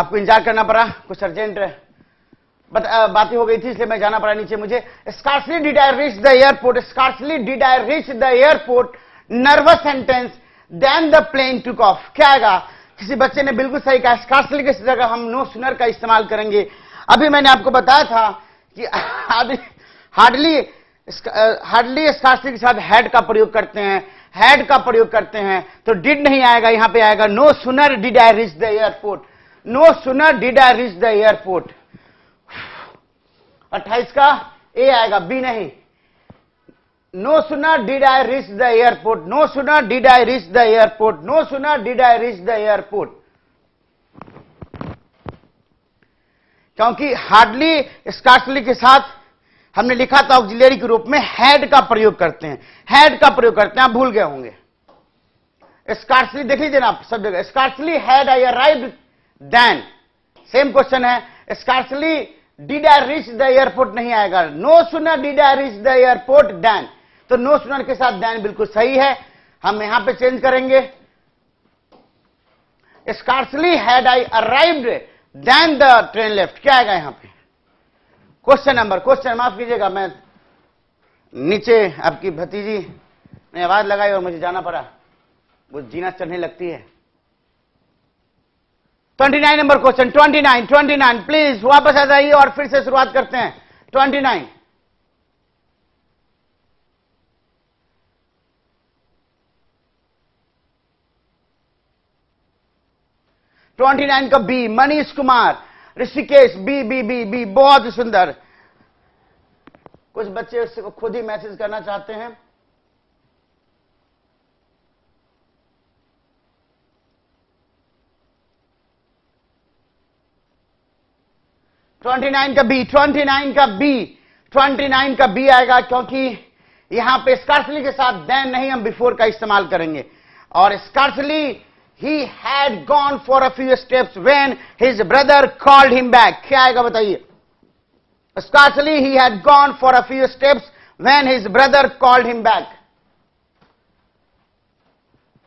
आपको इंतजार करना पड़ा, कुछ अर्जेंट बातें हो गई थी इसलिए मैं जाना पड़ा नीचे मुझे। Scarcely did I reach the airport, scarcely did I reach the airport, nervous and tense, then the plane took off. क्या आएगा? किसी बच्चे ने बिल्कुल सही कहा, scarcely की जगह हम नो सुनर का इस्तेमाल करेंगे। अभी मैंने आपको बताया था कि हार्डली हार्डली scarcely के साथ had का प्रयोग करते हैं, हैड का प्रयोग करते हैं, तो डिड नहीं आएगा, यहां पे आएगा no sooner did I reach the airport, no sooner did I reach the airport. अट्ठाईस का ए आएगा, बी नहीं। No sooner did I reach the airport, no sooner did I reach the airport, no sooner did I reach the airport. क्योंकि हार्डली स्कार्सली के साथ हमने लिखा था ऑक्सिलियरी के रूप में हैड का प्रयोग करते हैं, हैड का प्रयोग करते हैं, आप भूल गए होंगे। स्कार्सली देख लीजिए ना आप सब जगह, scarcely had I arrived then, same question है। Scarcely did I reach the airport नहीं आएगा, no sooner did I reach the airport then, तो नो सुनर के साथ देन बिल्कुल सही है, हम यहां पे चेंज करेंगे। Scarcely had I arrived then the train left, क्या आएगा यहां पे? क्वेश्चन नंबर क्वेश्चन माफ कीजिएगा, मैं नीचे आपकी भतीजी ने आवाज लगाई और मुझे जाना पड़ा, वो जीना चढ़ने लगती है। उनतीस नंबर क्वेश्चन, उनतीस उनतीस प्लीज वापस आ जाइए और फिर से शुरुआत करते हैं। उनतीस उनतीस का B, Manish Kumar Rishikesh, B B B B बहुत सुंदर। कुछ बच्चे उसको खुद ही मैसेज करना चाहते हैं। उनतीस का बी, उनतीस का बी, उनतीस का बी आएगा, क्योंकि यहां पे स्कार्सली के साथ देन नहीं, हम बिफोर का इस्तेमाल करेंगे, और scarcely he had gone for a few steps when his brother called him back. क्या आएगा बताइए? Scarcely he had gone for a few steps when his brother called him back.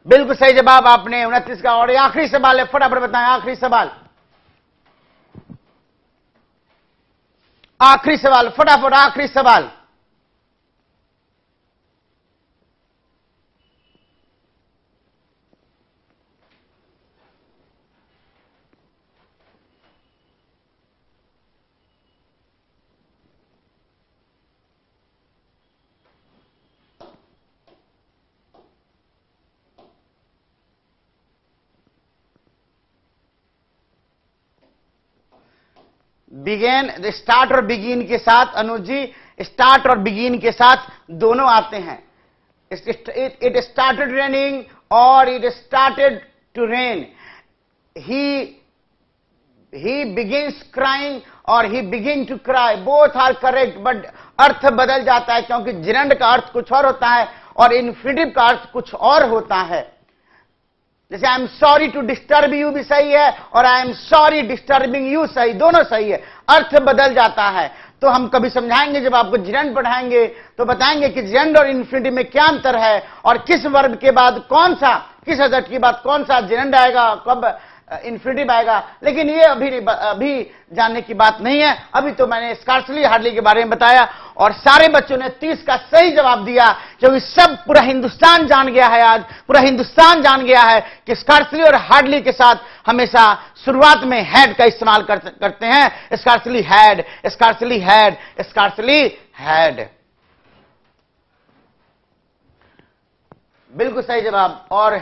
बिल्कुल सही जवाब आपने उनतीस का. और आखिरी सवाल है, फटाफट बताएं आखिरी सवाल. आखिरी सवाल फटाफट आखिरी सवाल. बिगेन स्टार्ट और बिगिन के साथ अनुज जी, स्टार्ट और बिगिन के साथ दोनों आते हैं. इट स्टार्टेड रेनिंग और it started to rain. He he begins crying और he begin to cry. Both are correct but अर्थ बदल जाता है क्योंकि जिरंड का अर्थ कुछ और होता है और इन्फिनिटिव का अर्थ कुछ और होता है. जैसे I am sorry to disturb you भी सही है और I am sorry disturbing you सही, दोनों सही है, अर्थ बदल जाता है. तो हम कभी समझाएंगे जब आपको जिरंड पढ़ाएंगे तो बताएंगे कि जिरंड और इन्फिनिटिव में क्या अंतर है और किस वर्ब के बाद कौन सा, किस अजट के बाद कौन सा जिरंड आएगा, कब इन्फिनिटिव आएगा. लेकिन ये अभी अभी जानने की बात नहीं है. अभी तो मैंने स्कार्सली हार्डली के बारे में बताया और सारे बच्चों ने तीस का सही जवाब दिया क्योंकि सब पूरा हिंदुस्तान जान गया है. आज पूरा हिंदुस्तान जान गया है कि स्कार्सली और हार्डली के साथ हमेशा शुरुआत में हैड का इस्तेमाल कर, करते हैं. Scarcely had, scarcely had, scarcely had. बिल्कुल सही जवाब. और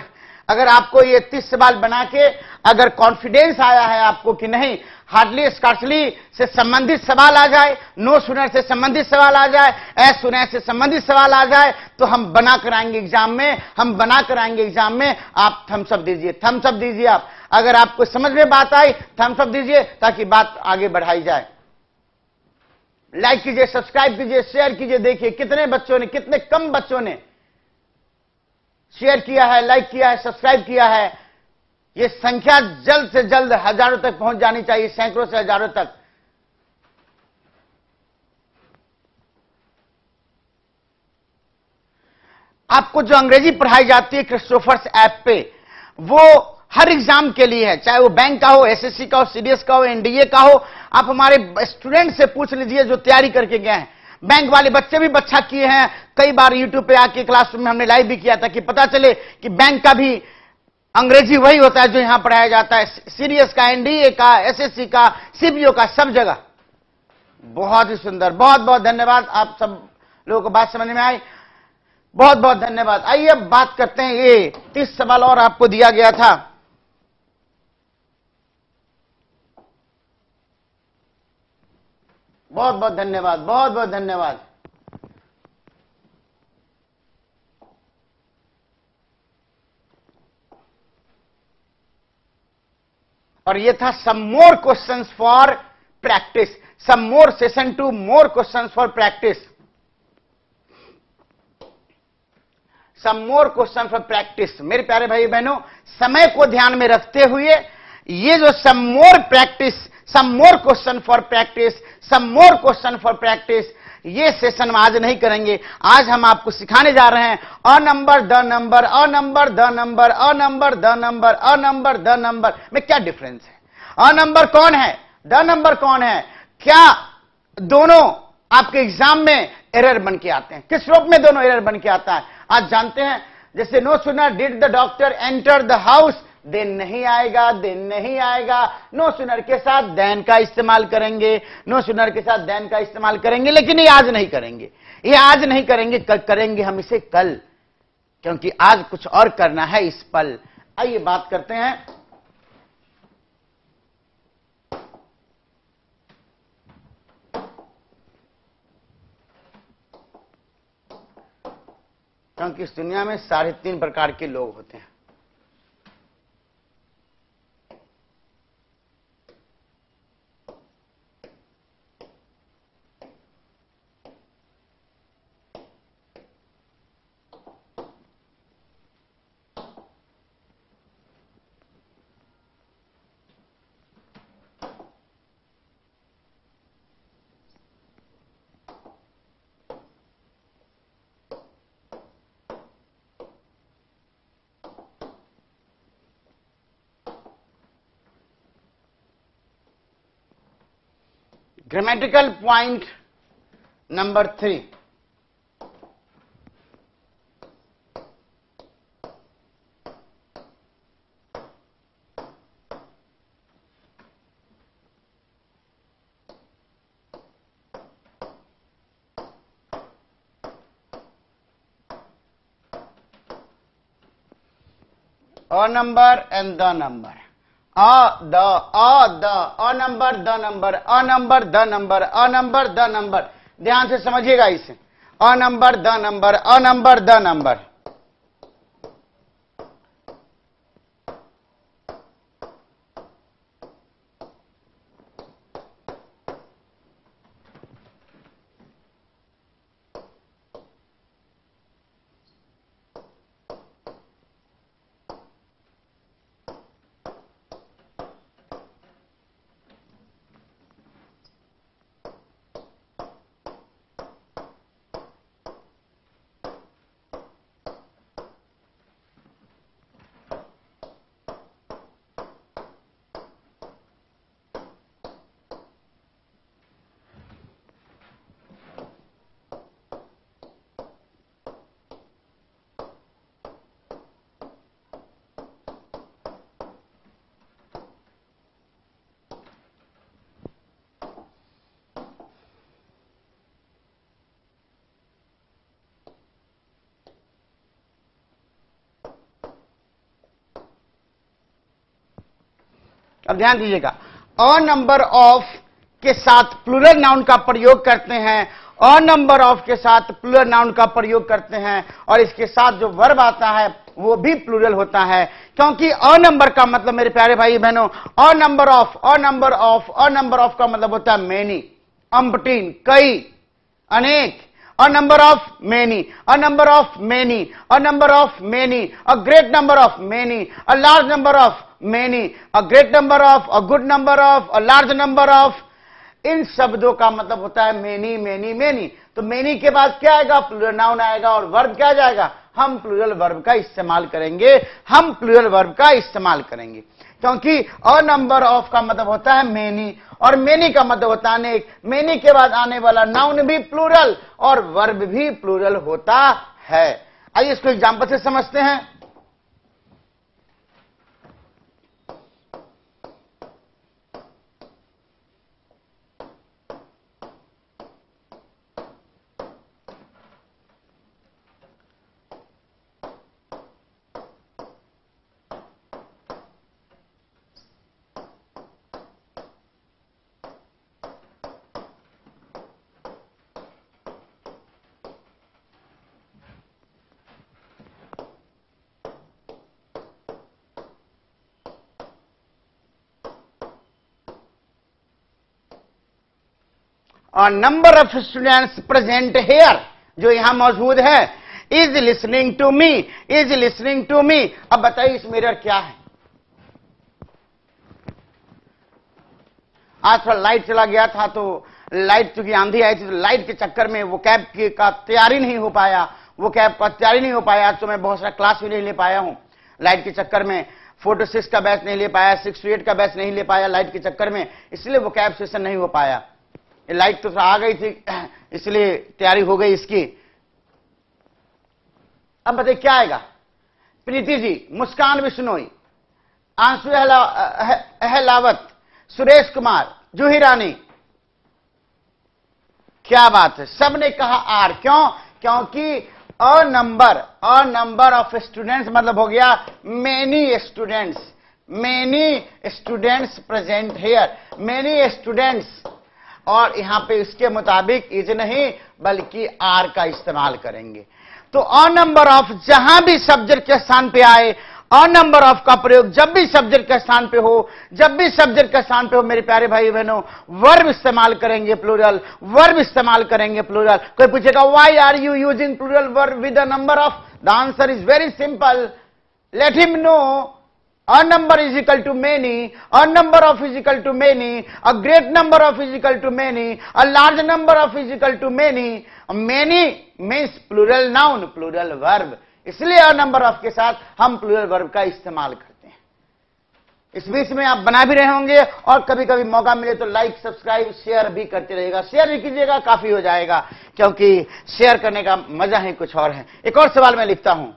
अगर आपको ये तीस सवाल बना के अगर कॉन्फिडेंस आया है आपको कि नहीं हार्डली स्कार्सली से संबंधित सवाल आ जाए, नो सुनर से संबंधित सवाल आ जाए, एस सुनर से संबंधित सवाल आ जाए तो हम बना कराएंगे एग्जाम में, हम बना कराएंगे एग्जाम में. आप थम्स अप दीजिए, थम्स अप दीजिए. आप अगर आपको समझ में बात आई थम्स अप दीजिए ताकि बात आगे बढ़ाई जाए. लाइक कीजिए, सब्सक्राइब कीजिए, शेयर कीजिए. देखिए कितने बच्चों ने, कितने कम बच्चों ने शेयर किया है, लाइक किया है, सब्सक्राइब किया है. ये संख्या जल्द से जल्द हजारों तक पहुंच जानी चाहिए, सैकड़ों से हजारों तक. आपको जो अंग्रेजी पढ़ाई जाती है क्रिस्टोफर्स ऐप पे वो हर एग्जाम के लिए है, चाहे वो बैंक का हो, एसएससी का हो, सीडीएस का हो, एनडीए का हो. आप हमारे स्टूडेंट से पूछ लीजिए जो तैयारी करके गए हैं. बैंक वाले बच्चे भी अच्छा किए हैं, कई बार यूट्यूब पे आके क्लासरूम में हमने लाइव भी किया था कि पता चले कि बैंक का भी अंग्रेजी वही होता है जो यहां पढ़ाया जाता है, सीरियस का, एनडीए का, एसएससी का, सीबीओ का, सब जगह. बहुत ही सुंदर, बहुत बहुत धन्यवाद. आप सब लोगों को बात समझ में आई, बहुत बहुत धन्यवाद. आइए अब बात करते हैं, ये तीस सवाल और आपको दिया गया था. बहुत बहुत धन्यवाद, बहुत बहुत धन्यवाद. और ये था some more questions for practice, some more session to more questions for practice, some more question for practice. मेरे प्यारे भाई बहनों, समय को ध्यान में रखते हुए ये जो some more practice, some more question for practice, some more question for practice, ये सेशन आज नहीं करेंगे. आज हम आपको सिखाने जा रहे हैं a number the number, a number the number, a number the number, a number the number में क्या डिफरेंस है, अ नंबर कौन है, द नंबर कौन है, क्या दोनों आपके एग्जाम में एरर बन के आते हैं, किस रूप में दोनों एरर बन के आता है आज जानते हैं. जैसे no sooner did the doctor enter the house, then नहीं आएगा, देन नहीं आएगा. नो सुनर के साथ देन का इस्तेमाल करेंगे, नो सुनर के साथ देन का इस्तेमाल करेंगे. लेकिन ये आज नहीं करेंगे, ये आज नहीं करेंगे, करेंगे हम इसे कल, क्योंकि आज कुछ और करना है इस पल. आइए बात करते हैं. क्योंकि इस दुनिया में साढ़े तीन प्रकार के लोग होते हैं. Grammatical point number three, a number and the number, a the a the a number the number a number the number a number the number. ध्यान से समझिएगा इसे, a number the number a number the number. अब ध्यान दीजिएगा, अ नंबर ऑफ के साथ प्लूरल नाउन का प्रयोग करते हैं, अ नंबर ऑफ के साथ प्लूरल नाउन का प्रयोग करते हैं और इसके साथ जो वर्ब आता है वो भी प्लूरल होता है, क्योंकि अ नंबर का मतलब मेरे प्यारे भाई बहनों, a number of a number of a number of का मतलब होता है मेनी, अम्पटीन, कई, अनेक, a number of many, a number of many, a number of many, a great number of many, a large number of many, a great number of, a good number of, a large number of. इन शब्दों का मतलब होता है मेनी मेनी मेनी। तो मेनी के बाद क्या आएगा? प्लूरल नाउन आएगा और वर्ब क्या जाएगा? हम प्लूरल वर्ब का इस्तेमाल करेंगे, हम प्लूरल वर्ब का इस्तेमाल करेंगे, क्योंकि अ नंबर ऑफ का मतलब होता है मेनी और मेनी का मतलब होता है अनेक। मेनी के बाद आने वाला नाउन भी प्लूरल और वर्ब भी प्लूरल होता है। आइए इसको एग्जाम्पल से समझते हैं। और number of students present here, जो यहां मौजूद है, is listening to me, is listening to me. अब बताइए इस मिरर क्या है? आज थोड़ा लाइट चला गया था, तो लाइट चूंकि आंधी आई थी, तो लाइट के चक्कर में वो कैब की का तैयारी नहीं हो पाया, वो कैब का तैयारी नहीं हो पाया। तो मैं बहुत सारा क्लास भी नहीं ले पाया हूं लाइट के चक्कर में, फोर टू सिक्स का बैच नहीं ले पाया, सिक्स टू एट का बैच नहीं ले पाया लाइट के चक्कर में, इसलिए वो कैब सेशन नहीं हो पाया। लाइट तो आ गई थी, इसलिए तैयारी हो गई इसकी। अब बताइए क्या आएगा? प्रीति जी, मुस्कान बिश्नोई, आंसू अहलावत, सुरेश कुमार, जूही रानी। क्या बात है, सबने कहा आर। क्यों? क्योंकि a number a number of students मतलब हो गया many students, many students present here, many students. और यहां पे इसके मुताबिक इज नहीं बल्कि आर का इस्तेमाल करेंगे। तो अ नंबर ऑफ जहां भी सब्जेक्ट के स्थान पे आए, अ नंबर ऑफ का प्रयोग जब भी सब्जेक्ट के स्थान पे हो, जब भी सब्जेक्ट के स्थान पे हो मेरे प्यारे भाई बहनों, वर्ब इस्तेमाल करेंगे प्लूरल, वर्ब इस्तेमाल करेंगे प्लूरल। कोई पूछेगा why are you using plural verb with a number of? The answer is very simple, let him know a number is equal to many, a number of is equal to many, a great number of is equal to many, a large number of is equal to many, many means plural noun, plural verb, इसलिए a number of के साथ हम plural verb का इस्तेमाल करते हैं। इस बीच में आप बना भी रहे होंगे और कभी कभी मौका मिले तो लाइक सब्सक्राइब शेयर भी करते रहिएगा। शेयर भी कीजिएगा, काफी हो जाएगा, क्योंकि शेयर करने का मजा ही कुछ और है। एक और सवाल मैं लिखता हूं।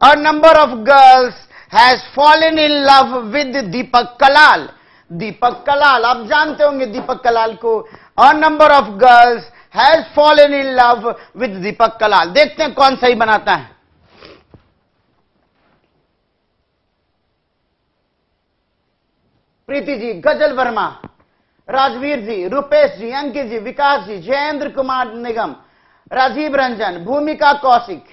A number of girls has fallen in love with Deepak Kalal. Deepak Kalal, आप जानते होंगे दीपक कलाल को। A number of girls has fallen in love with Deepak Kalal. देखते हैं कौन सही बनाता है। प्रीति जी, गजल वर्मा, राजवीर जी, रुपेश जी, अंकित जी, विकास जी, जयेंद्र कुमार निगम, राजीव रंजन, भूमिका कौशिक,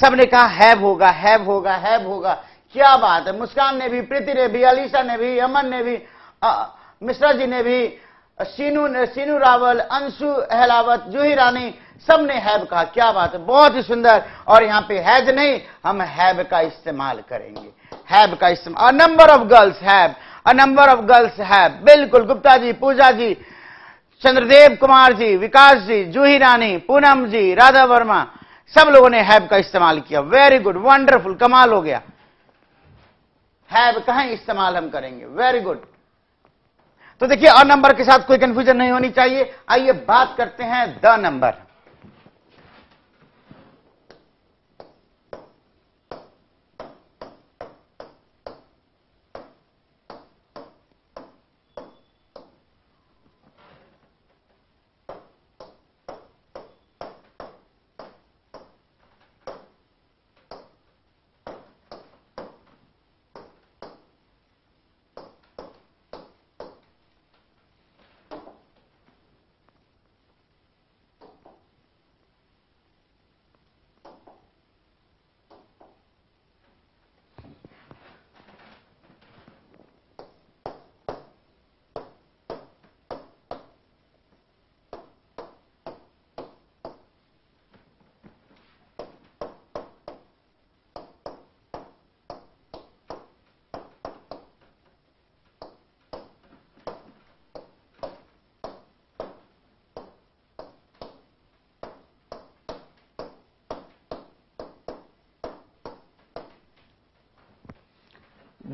सबने कहा हैव होगा, हैव होगा, हैव होगा। क्या बात है। मुस्कान ने भी, प्रीति ने भी, अलीसा ने भी, अमन ने भी, आ, मिश्रा जी ने भी, सीनू ने, सीनू रावल, अंशु अहलावत, जूही रानी, सबने हैव कहा। क्या बात है, बहुत ही सुंदर। और यहाँ पे हैज नहीं, हम हैव का इस्तेमाल करेंगे, हैव का इस्तेमाल। A number of girls have, a number of girls have, बिल्कुल। गुप्ता जी, पूजा जी, चंद्रदेव कुमार जी, विकास जी, जूही रानी, पूनम जी, राधा वर्मा, सब लोगों ने हैव का इस्तेमाल किया। वेरी गुड, वंडरफुल, कमाल हो गया। हैव का ही इस्तेमाल हम करेंगे। Very good. तो देखिए, और नंबर के साथ कोई कंफ्यूजन नहीं होनी चाहिए। आइए बात करते हैं द नंबर।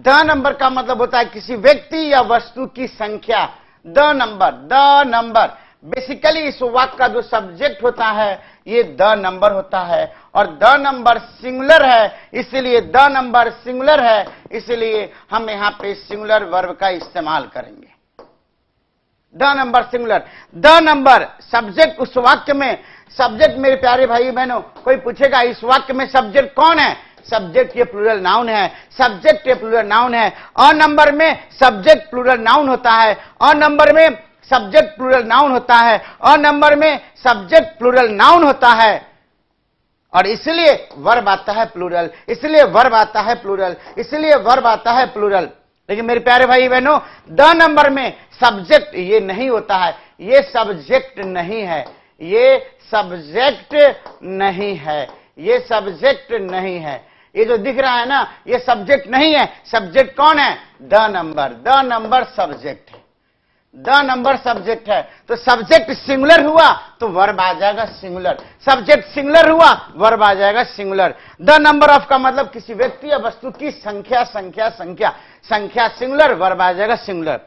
द नंबर का मतलब होता है किसी व्यक्ति या वस्तु की संख्या। The number, the number, basically इस वाक्य का जो सब्जेक्ट होता है ये द नंबर होता है। और द नंबर सिंगुलर है, इसलिए द नंबर सिंगुलर है, इसलिए हम यहां पे सिंगुलर वर्ब का इस्तेमाल करेंगे। The number singular, the number subject. उस वाक्य में सब्जेक्ट, मेरे प्यारे भाई बहनों, कोई पूछेगा इस वाक्य में सब्जेक्ट कौन है? सब्जेक्ट ये प्लूरल नाउन है, सब्जेक्ट ये प्लूरल नाउन है। और नंबर में सब्जेक्ट प्लूरल नाउन होता है, और नंबर में सब्जेक्ट प्लूरल नाउन होता है, और नंबर में सब्जेक्ट प्लूरल नाउन होता है, और इसलिए वर्ब आता है प्लूरल, इसलिए वर्ब आता है प्लूरल, इसलिए वर्ब आता है प्लूरल। लेकिन मेरे प्यारे भाई बहनों, द नंबर में सब्जेक्ट ये नहीं होता है, ये सब्जेक्ट नहीं है, ये सब्जेक्ट नहीं है, ये सब्जेक्ट नहीं है। ये जो दिख रहा है ना, ये सब्जेक्ट नहीं है। सब्जेक्ट कौन है? The number. The number subject है, द नंबर सब्जेक्ट है। तो सब्जेक्ट सिंगुलर हुआ तो वर्ब आ जाएगा सिंगुलर, सब्जेक्ट सिंगुलर हुआ वर्ब आ जाएगा सिंगुलर। द नंबर ऑफ का मतलब किसी व्यक्ति या वस्तु की संख्या, संख्या, संख्या, संख्या सिंगुलर, वर्ब आ जाएगा सिंगुलर।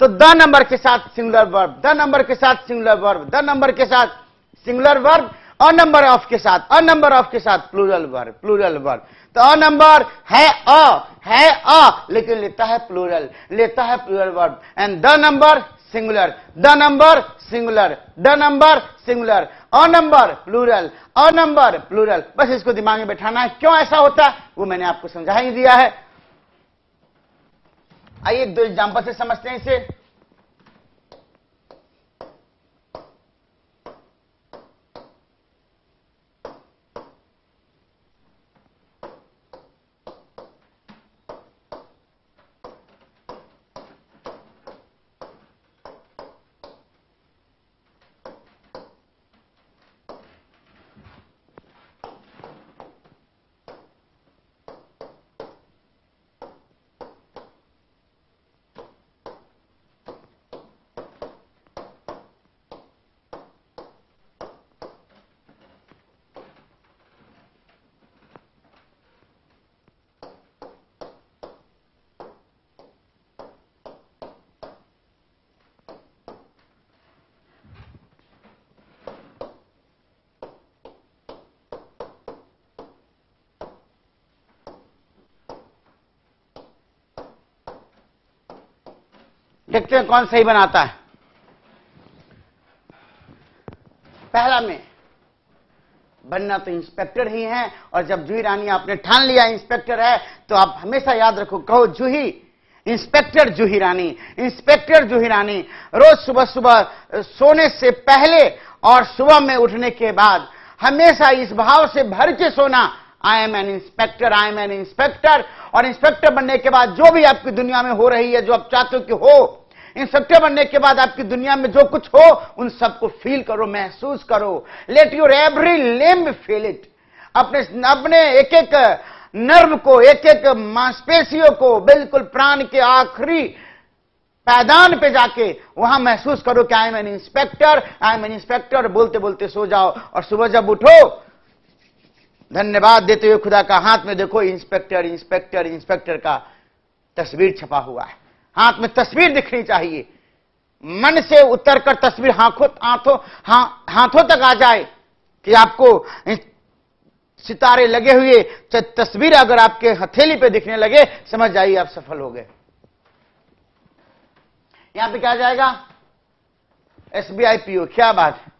तो द नंबर के साथ सिंगुलर वर्ब, द नंबर के साथ सिंगुलर वर्ब, द नंबर के साथ सिंगुलर वर्ब, और नंबर ऑफ के साथ, और नंबर ऑफ के साथ प्लूरल वर्ब, प्लूरल वर्ब। तो अ नंबर है अ, है अ, लेकिन लेता है प्लूरल, लेता है plural verb. And the number singular, the number singular, the number singular, a number plural, a number plural. बस इसको दिमाग में बैठाना है। क्यों ऐसा होता है वो मैंने आपको समझा ही दिया है। आइए एक दो एग्जाम्पल से समझते हैं इसे। देखते हैं कौन सही बनाता है। पहला में बनना तो इंस्पेक्टर ही है, और जब जूही रानी आपने ठान लिया इंस्पेक्टर है तो आप हमेशा याद रखो, कहो जूही इंस्पेक्टर जूही रानी, इंस्पेक्टर जूही रानी। रोज सुबह सुबह सोने से पहले और सुबह में उठने के बाद हमेशा इस भाव से भर के सोना, I am an inspector, I am an inspector. और इंस्पेक्टर बनने के बाद जो भी आपकी दुनिया में हो रही है, जो आप चाहते हो कि हो, इंस्पेक्टर बनने के बाद आपकी दुनिया में जो कुछ हो उन सबको फील करो, महसूस करो। Let your every limb feel it. अपने अपने एक एक नर्व को, एक एक मांसपेशियों को, बिल्कुल प्राण के आखिरी पैदान पे जाके वहां महसूस करो कि I am an inspector, I am an inspector. बोलते बोलते सो जाओ और सुबह जब उठो धन्यवाद देते हुए खुदा का, हाथ में देखो इंस्पेक्टर इंस्पेक्टर इंस्पेक्टर का तस्वीर छपा हुआ है, हाथ में तस्वीर दिखनी चाहिए। मन से उतरकर तस्वीर हाथों हाथों हाथों तक आ जाए कि आपको सितारे लगे हुए तस्वीर अगर आपके हथेली पे दिखने लगे, समझ जाइए आप सफल हो गए। यहां पे क्या जाएगा, एसबीआई पीओ। क्या बात है,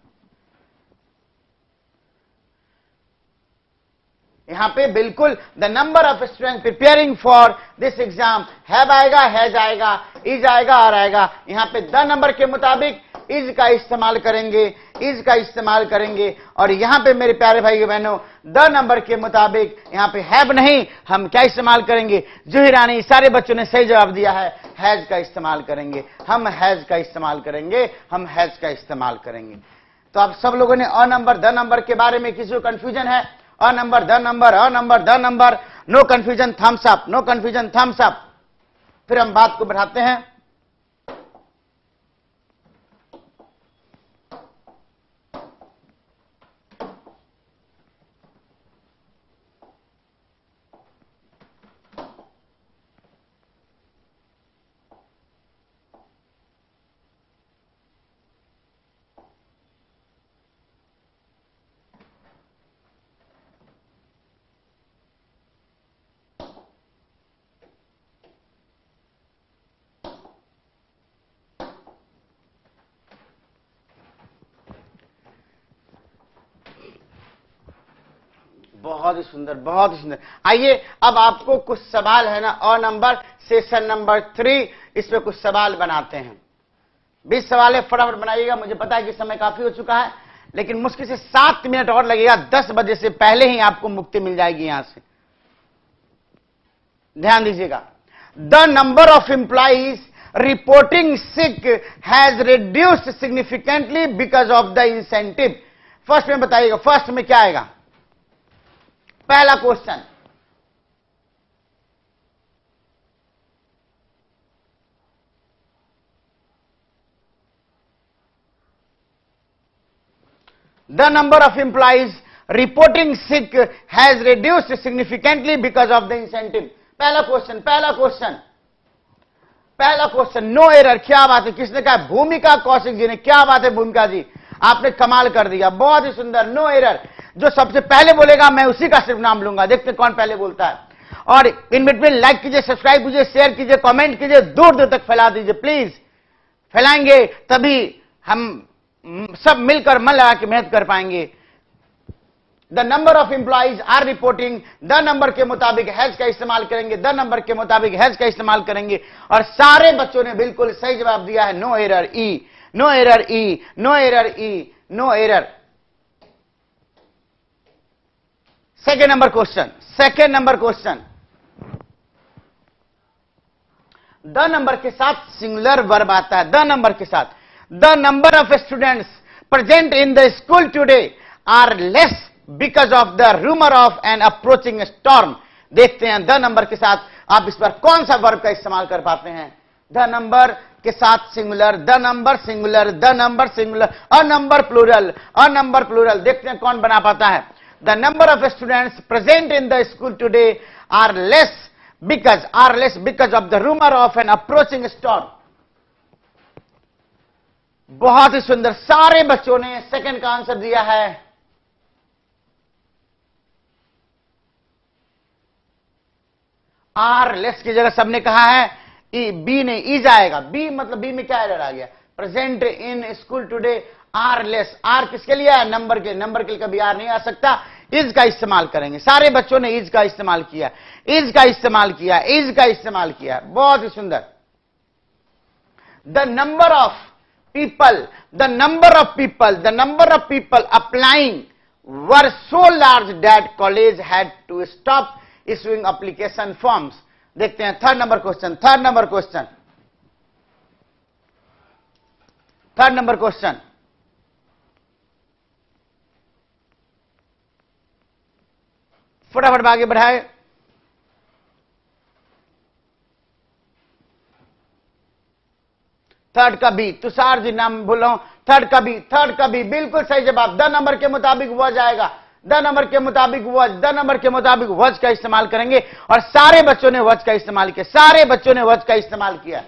यहां पे बिल्कुल the number of student preparing for this exam, have आएगा, हैज आएगा, इज आएगा, आर आएगा। यहां पे द नंबर के मुताबिक इज का इस्तेमाल करेंगे, इज का इस्तेमाल करेंगे। और यहां पे मेरे प्यारे भाई बहनों, द नंबर के मुताबिक यहां पे हैव नहीं, हम क्या इस्तेमाल करेंगे, जूही रानी। सारे बच्चों ने सही जवाब दिया है, हैज का इस्तेमाल करेंगे, हम हैज का इस्तेमाल करेंगे, हम हैज का इस्तेमाल करेंगे। तो आप सब लोगों ने अ नंबर द नंबर के बारे में किसी को कंफ्यूजन है, a number the number, a number the number, no confusion thumbs up, no confusion thumbs up. फिर हम बात को बढ़ाते हैं। बहुत ही सुंदर, बहुत ही सुंदर। आइए अब आपको कुछ सवाल है ना, और नंबर सेशन नंबर थ्री, इसमें कुछ सवाल बनाते हैं। बीस सवाल है, फटाफट बनाइएगा। मुझे पता है कि समय काफी हो चुका है, लेकिन मुश्किल से सात मिनट और लगेगा। दस बजे से पहले ही आपको मुक्ति मिल जाएगी यहां से। ध्यान दीजिएगा, the number of employees reporting sick has reduced significantly because of the incentive. First में बताइएगा, फर्स्ट में क्या आएगा। पहला question, the number of employees reporting sick has reduced significantly because of the incentive. पहला क्वेश्चन, पहला क्वेश्चन, पहला क्वेश्चन, नो एरर। क्या बात है, किसने कहा, भूमिका कौशिक जी ने। क्या बात है भूमिका जी, आपने कमाल कर दिया, बहुत ही सुंदर, नो एरर। जो सबसे पहले बोलेगा मैं उसी का सिर्फ नाम लूंगा। देखते हैं कौन पहले बोलता है। और इन बिटवीन लाइक कीजिए, सब्सक्राइब कीजिए, शेयर कीजिए, कमेंट कीजिए, दूर दूर तक फैला दीजिए प्लीज। फैलाएंगे तभी हम सब मिलकर मन लगा के मेहनत कर पाएंगे। The number of employees are reporting, the number के मुताबिक हैज का इस्तेमाल करेंगे, द नंबर के मुताबिक हैज का इस्तेमाल करेंगे। और सारे बच्चों ने बिल्कुल सही जवाब दिया है, no error E, no error E, no error E, no error. Second number question, second number question, the number के साथ सिंगुलर वर्ब आता है, द नंबर के साथ। The number of students present in the school today are less because of the rumour of an approaching storm. देखते हैं द नंबर के साथ आप इस पर कौन सा वर्ब का इस्तेमाल कर पाते हैं। द नंबर के साथ singular, the number singular, the number singular, a number plural, a number plural. देखते हैं कौन बना पाता है। The number of students present in the school today are less because are less because of the rumor of an approaching storm. बहुत ही सुंदर, सारे बच्चों ने सेकंड का आंसर दिया है। are less की जगह सबने कहा है ई बी ने इज आएगा, बी मतलब बी में क्या एरर आ गया, present in school today are less, are किसके लिए आया, नंबर के, नंबर के लिए कभी आर नहीं आ सकता, इज का इस्तेमाल करेंगे। सारे बच्चों ने इज का इस्तेमाल किया, इज का इस्तेमाल किया, इज का इस्तेमाल किया, बहुत ही सुंदर। The number of people, the number of people, the number of people applying were so large that college had to stop issuing application forms. देखते हैं third number question, third number question, third number question. फटाफट आगे बढ़ाए। थर्ड का बी, तुषार जी नाम भूल रहा हूं, थर्ड का बी, थर्ड का बी बिल्कुल सही जवाब। द नंबर के मुताबिक वज आएगा, द नंबर के मुताबिक वज, द नंबर के मुताबिक वज का इस्तेमाल करेंगे और सारे बच्चों ने वज का इस्तेमाल किया, सारे बच्चों ने वज का इस्तेमाल किया।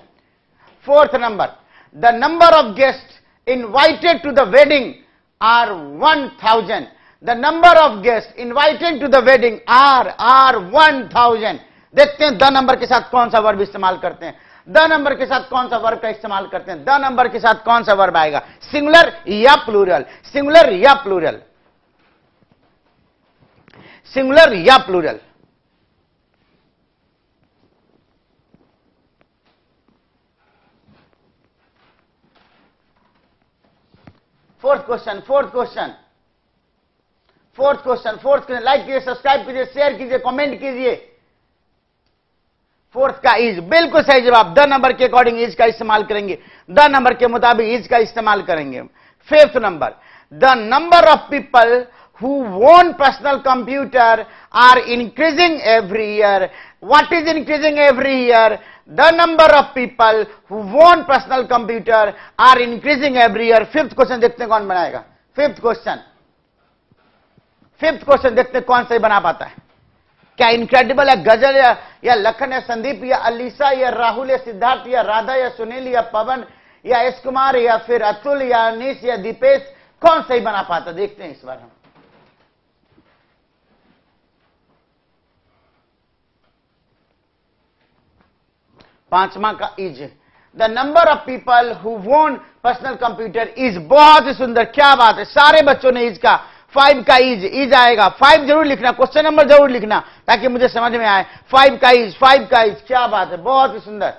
Fourth number, the number of guest invited to the wedding are one thousand, the number of guest invited to the wedding are are one thousand. देखते हैं द नंबर के साथ कौन सा वर्ब इस्तेमाल करते हैं, द नंबर के साथ कौन सा वर्ब का इस्तेमाल करते हैं, द नंबर के साथ कौन सा वर्ब आएगा, सिंगुलर या प्लूरल, सिंगुलर या प्लूरल, सिंगुलर या plural. Fourth question, fourth question, fourth question, fourth question. Like कीजिए, सब्सक्राइब कीजिए, शेयर कीजिए, कमेंट कीजिए। फोर्थ का इज बिल्कुल सही जवाब, द नंबर के अकॉर्डिंग इज का इस्तेमाल करेंगे, द नंबर के मुताबिक इज का इस्तेमाल करेंगे। Fifth number, the number of people who own personal computer are increasing every year. What is increasing every year, the number of people who own personal computer are increasing every year. Fifth question देखते हैं कौन बनाएगा, फिफ्थ क्वेश्चन, फिफ्थ क्वेश्चन देखते हैं कौन सही बना पाता है। क्या इनक्रेडिबल है, गजल या, या लखन या संदीप या अलीसा या राहुल या सिद्धार्थ या राधा या सुनील या पवन या यश कुमार या फिर अतुल या अनिश या दीपेश, कौन सही बना पाता देखते हैं इस बार हम। पांचवा का is, the number of people who own personal computer is, बहुत ही सुंदर, क्या बात है, सारे बच्चों ने इज का। फाइव का इज, इज आएगा, फाइव जरूर लिखना, क्वेश्चन नंबर जरूर लिखना ताकि मुझे समझ में आए। फाइव का इज, फाइव का इज, क्या बात है, बहुत ही सुंदर।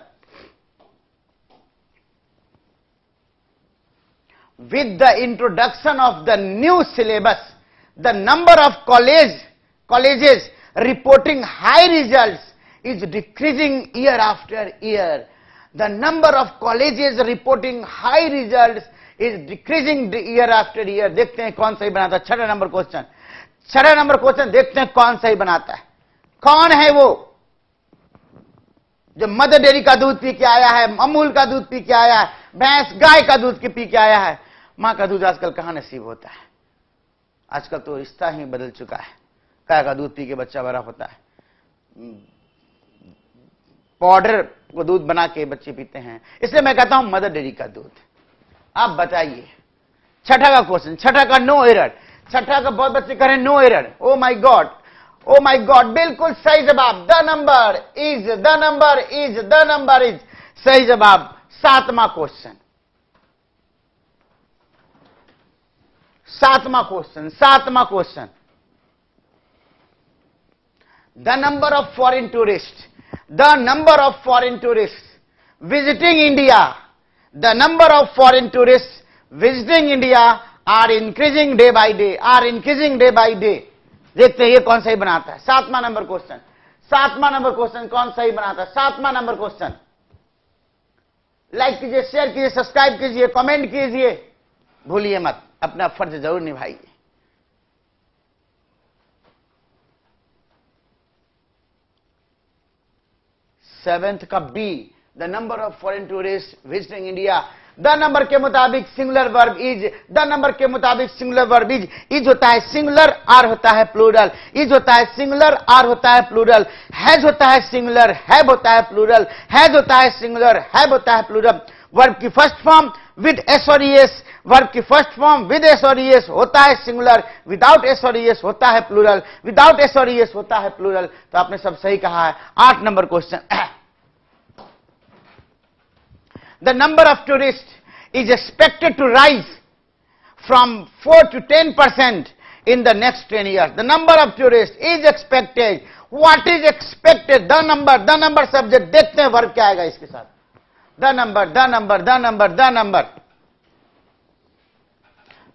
With the introduction of the new syllabus the number of college colleges reporting high results is decreasing year after year. The number of colleges reporting high results is decreasing year after year. देखते हैं कौन सही बनाता है। छठा नंबर क्वेश्चन, छठा नंबर क्वेश्चन देखते हैं कौन सही बनाता है। कौन है वो जो मदर डेयरी का दूध पी के आया है, अमूल का दूध पी के आया है, भैंस गाय का दूध के पी के आया है। मां का दूध आजकल कहां नसीब होता है, आजकल तो रिश्ता ही बदल चुका है। गाय का दूध पी के बच्चा बड़ा होता है, पाउडर को दूध बना के बच्चे पीते हैं, इसलिए मैं कहता हूं मदर डेयरी का दूध। आप बताइए छठा का क्वेश्चन, छठा का नो एरर, छठा का बहुत बच्चे कह रहे हैं no error. Oh my god, oh my god, बिल्कुल सही जवाब, the number is, the number is, the number is, सही जवाब। सातवां क्वेश्चन, सातवां क्वेश्चन, सातवां question. The number of foreign tourist, the number of foreign tourist visiting India, the number of foreign tourists visiting India are increasing day by day, are increasing day by day। देखते हैं ये कौन सही बनाता है। सातवां नंबर क्वेश्चन, सातवां नंबर क्वेश्चन कौन सही बनाता है। सातवां नंबर क्वेश्चन, लाइक कीजिए, शेयर कीजिए, सब्सक्राइब कीजिए, कमेंट कीजिए, भूलिए मत, अपना फर्ज जरूर निभाइए। सेवेंथ का B, the number of foreign tourist visiting India, the number के मुताबिक singular verb is, the number के मुताबिक सिंगुलर वर्ब इज, इज होता है सिंगुलर, आर होता है प्लूरल, इज होता है सिंगुलर, आर होता है प्लूरल, हैज होता है सिंगुलर, हैव होता है प्लूरल, हैज होता है सिंगुलर, हैव होता है प्लूरल। वर्ब की फर्स्ट फॉर्म विद एस और एस, वर्ब की फर्स्ट फॉर्म विद एस और एस होता है सिंगुलर, विदाउट एस और एस होता है प्लूरल, विदाउट एस और एस होता है प्लूरल। तो आपने सब सही कहा है। आठ number question, the number of tourists is expected to rise from four to ten percent in the next ten years. The number of tourists is expected. What is expected? The number, the number subject. देखते हैं वर्ग क्या आएगा इसके साथ. The number, the number, the number, the number,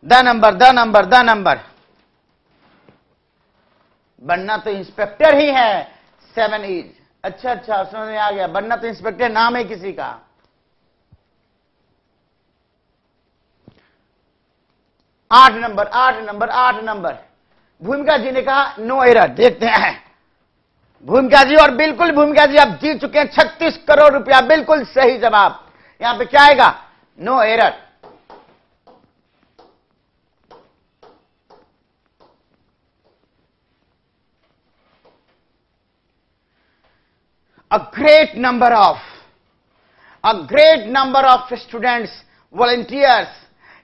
the number, the number, the number. बनना तो इंस्पेक्टर ही है. Seven is. अच्छा अच्छा समझ में आ गया. बनना तो इंस्पेक्टर नाम है किसी का. आठ नंबर आठ नंबर आठ नंबर. भूमिका जी ने कहा नो एरर. देखते हैं भूमिका जी. और बिल्कुल भूमिका जी आप जीत चुके हैं छत्तीस करोड़ रुपया. बिल्कुल सही जवाब. यहां पे क्या आएगा? No error. A great number of, a great number of students volunteers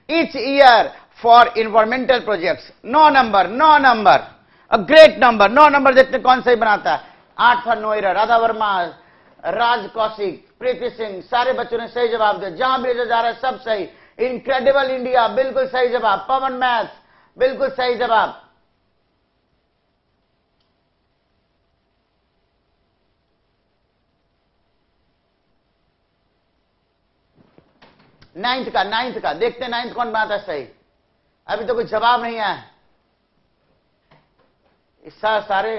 each year for environmental projects. No number, no number, a great number, no number. देखते कौन सही बनाता है. आठ था नो एरर. राधा वर्मा, राज कौशिक, प्रीति सिंह, सारे बच्चों ने सही जवाब दिया. जहां भेजा जा रहा है सब सही. Incredible India, बिल्कुल सही जवाब. Common Maths, बिल्कुल सही जवाब. नाइन्थ का नाइन्थ का देखते हैं नाइन्थ कौन बनाता है सही. अभी तो कोई जवाब नहीं आया. सर सारे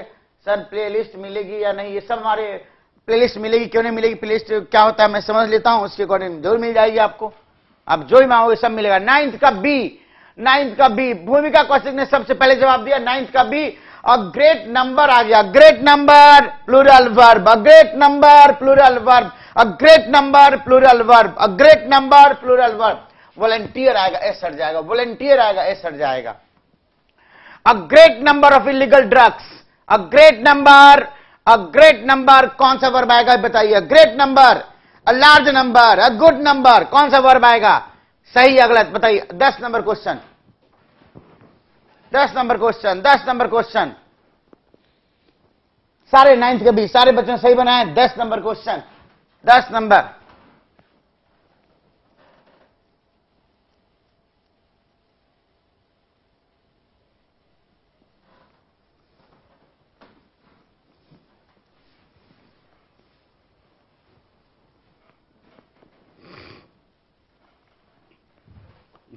सर प्लेलिस्ट मिलेगी या नहीं? ये सब हमारे प्लेलिस्ट मिलेगी. क्यों नहीं मिलेगी? प्लेलिस्ट क्या होता है मैं समझ लेता हूं. उसके अकॉर्डिंग जरूर मिल जाएगी आपको. आप जो ही मांगोगे सब मिलेगा. नाइन्थ का बी, नाइन्थ का बी. भूमिका कौशिक ने सबसे पहले जवाब दिया. नाइन्थ का बी. और ग्रेट नंबर आ गया. Great number plural verb. A great number plural verb. A great number plural verb. A great number plural verb. Volunteer आएगा एस हट जाएगा. वॉलंटियर आएगा एस हट जाएगा. A great number of illegal drugs. A great number, a great number कौन सा वर्ब आएगा बताइए. Great number, a large number, a good number कौन सा वर्ब आएगा सही या गलत बताइए. दस नंबर क्वेश्चन. दस नंबर क्वेश्चन. दस नंबर क्वेश्चन. सारे नाइन्थ के बीच सारे बच्चों ने सही बनाए. दस नंबर क्वेश्चन. दस नंबर.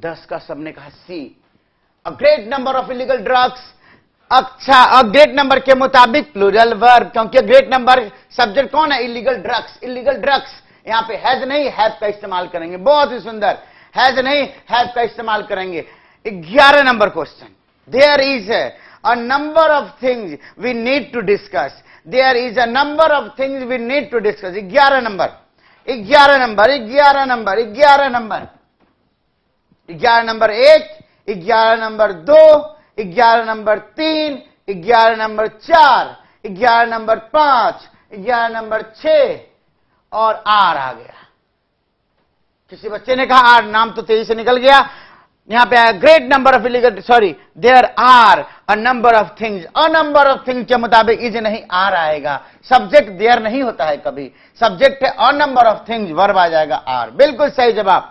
दस का सबने कहा C. A great number of illegal drugs. अच्छा, अ ग्रेट नंबर के मुताबिक प्लूरल वर्ब. क्योंकि ग्रेट नंबर सब्जेक्ट कौन है? Illegal drugs. इलीगल ड्रग्स यहां पे हैज नहीं हैव का इस्तेमाल करेंगे. बहुत ही सुंदर. हैज नहीं हैव का इस्तेमाल करेंगे. ग्यारह number question. There is a number of things we need to discuss. There is a number of things we need to discuss. ग्यारह नंबर. ग्यारह नंबर. ग्यारह नंबर. ग्यारह नंबर. ग्यारह नंबर एक, ग्यारह नंबर दो, ग्यारह नंबर तीन, ग्यारह नंबर चार, ग्यारह नंबर पांच, ग्यारह नंबर छह और आर आ गया. किसी बच्चे ने कहा आर. नाम तो तेजी से निकल गया. यहां पे आया great number of illegal. Sorry, there are a number of things. A number of things के मुताबिक इज नहीं आर आएगा. सब्जेक्ट देयर नहीं होता है कभी. सब्जेक्ट है a number of things. Verb आ जाएगा आर. बिल्कुल सही जवाब.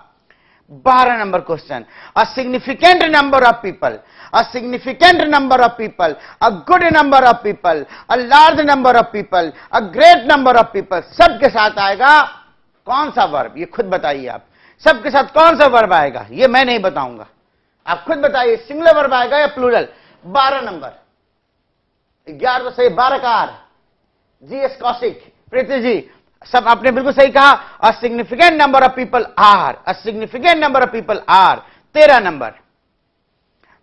बारह number question. A significant number of people. A significant number of people. A good number of people. A large number of people. A great number of people. सबके साथ आएगा कौन सा वर्ब? ये खुद बताइए आप. सबके साथ कौन सा वर्ब आएगा ये मैं नहीं बताऊंगा. आप खुद बताइए. सिंगुलर वर्ब आएगा या प्लूरल? बारह नंबर. ग्यारह तो सही. बारह का are. G S Kaushik, Preeti ji सब आपने बिल्कुल सही कहा. A significant number of people are. A significant number of people are. तेरह number.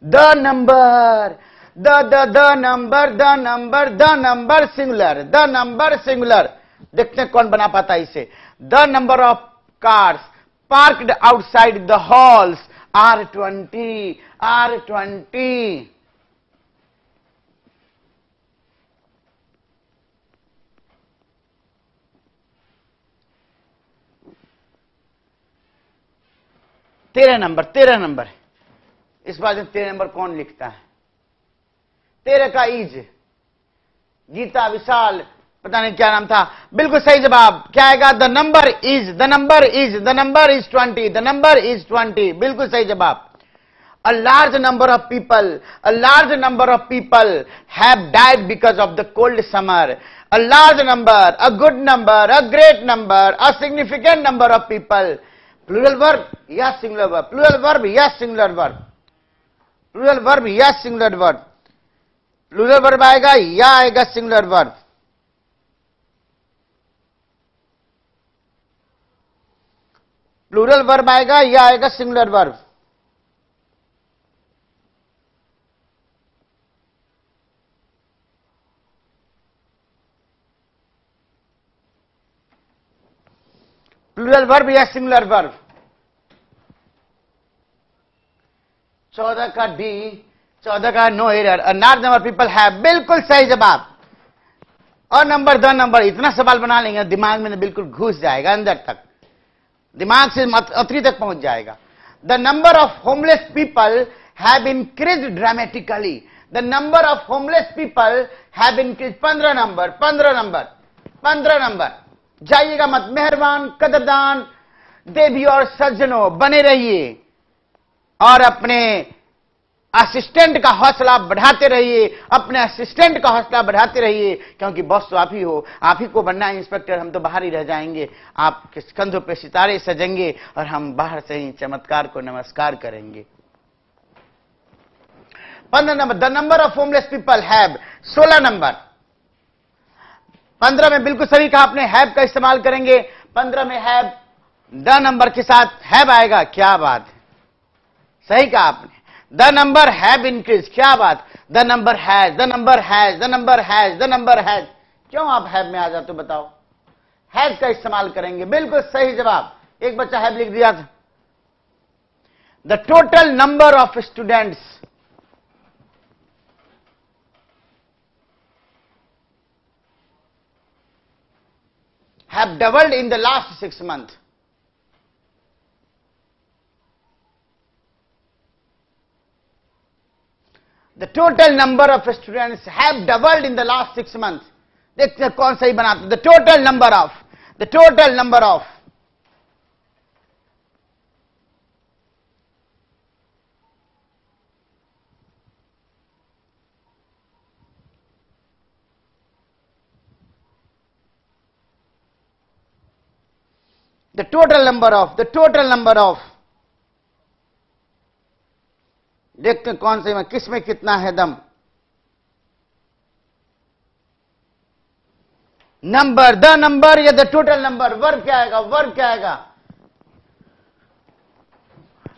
The number. The the the number. The number. The number singular. The number singular. देखते हैं कौन बना पाता है इसे. The number of cars parked outside the halls are twenty. Are twenty. तेरह नंबर. तेरह नंबर. इस बार तेरह नंबर कौन लिखता है? तेरह का इज. गीता, विशाल, पता नहीं क्या नाम था। बिल्कुल सही जवाब क्या आएगा? The number is the number is the number is twenty the number is twenty बिल्कुल सही जवाब। A large number of people, a large number of people have died because of the cold summer. A large number, a good number, a great number, a significant number of people. Plural verb, yes, singular verb. Plural verb, yes, singular verb. Plural verb, yes, singular verb. Plural verb आएगा या आएगा singular verb. Plural verb आएगा या आएगा singular verb. प्लूरल वर्ब या सिंगुलर वर्ब। चौदह का डी, चौदह का no error. A large number people है, बिल्कुल सही जवाब। और नंबर दो नंबर, इतना सवाल बना लेंगे दिमाग में बिल्कुल घुस जाएगा अंदर तक, दिमाग से अतरी तक पहुंच जाएगा। The number of homeless people have increased dramatically. The number of homeless people have increase. पंद्रह नंबर पंद्रह नंबर पंद्रह नंबर जाइएगा मत। मेहरबान, कदरदान, देवी और सज्जनों, बने रहिए और अपने असिस्टेंट का हौसला बढ़ाते रहिए, अपने असिस्टेंट का हौसला बढ़ाते रहिए, क्योंकि बॉस तो आप ही हो, आप ही को बनना है इंस्पेक्टर, हम तो बाहर ही रह जाएंगे, आपके कंधों पे सितारे सजेंगे और हम बाहर से ही चमत्कार को नमस्कार करेंगे। पंद्रह number the number of homeless people have. सोलह नंबर, पंद्रह में बिल्कुल सही कहा आपने, हैव का इस्तेमाल करेंगे। पंद्रह में हैव द नंबर के साथ हैव आएगा, क्या बात है, सही कहा आपने। द नंबर हैव इंक्रीज, क्या बात। The number has the number has the number has the number has, क्यों आप हैव में आ जाते हो बताओ? हैव का इस्तेमाल करेंगे, बिल्कुल सही जवाब। एक बच्चा हैव लिख दिया था। The total number of students. Have doubled in the last six months. The total number of students have doubled in the last six months. देखते हैं कौन सही बनाता है। The total number of, the total number of, the total number of, the total number of, देखते हैं कौन से में, किस में कितना है दम। नंबर द नंबर या द टोटल नंबर, वर्ब क्या आएगा? वर्ब क्या आएगा?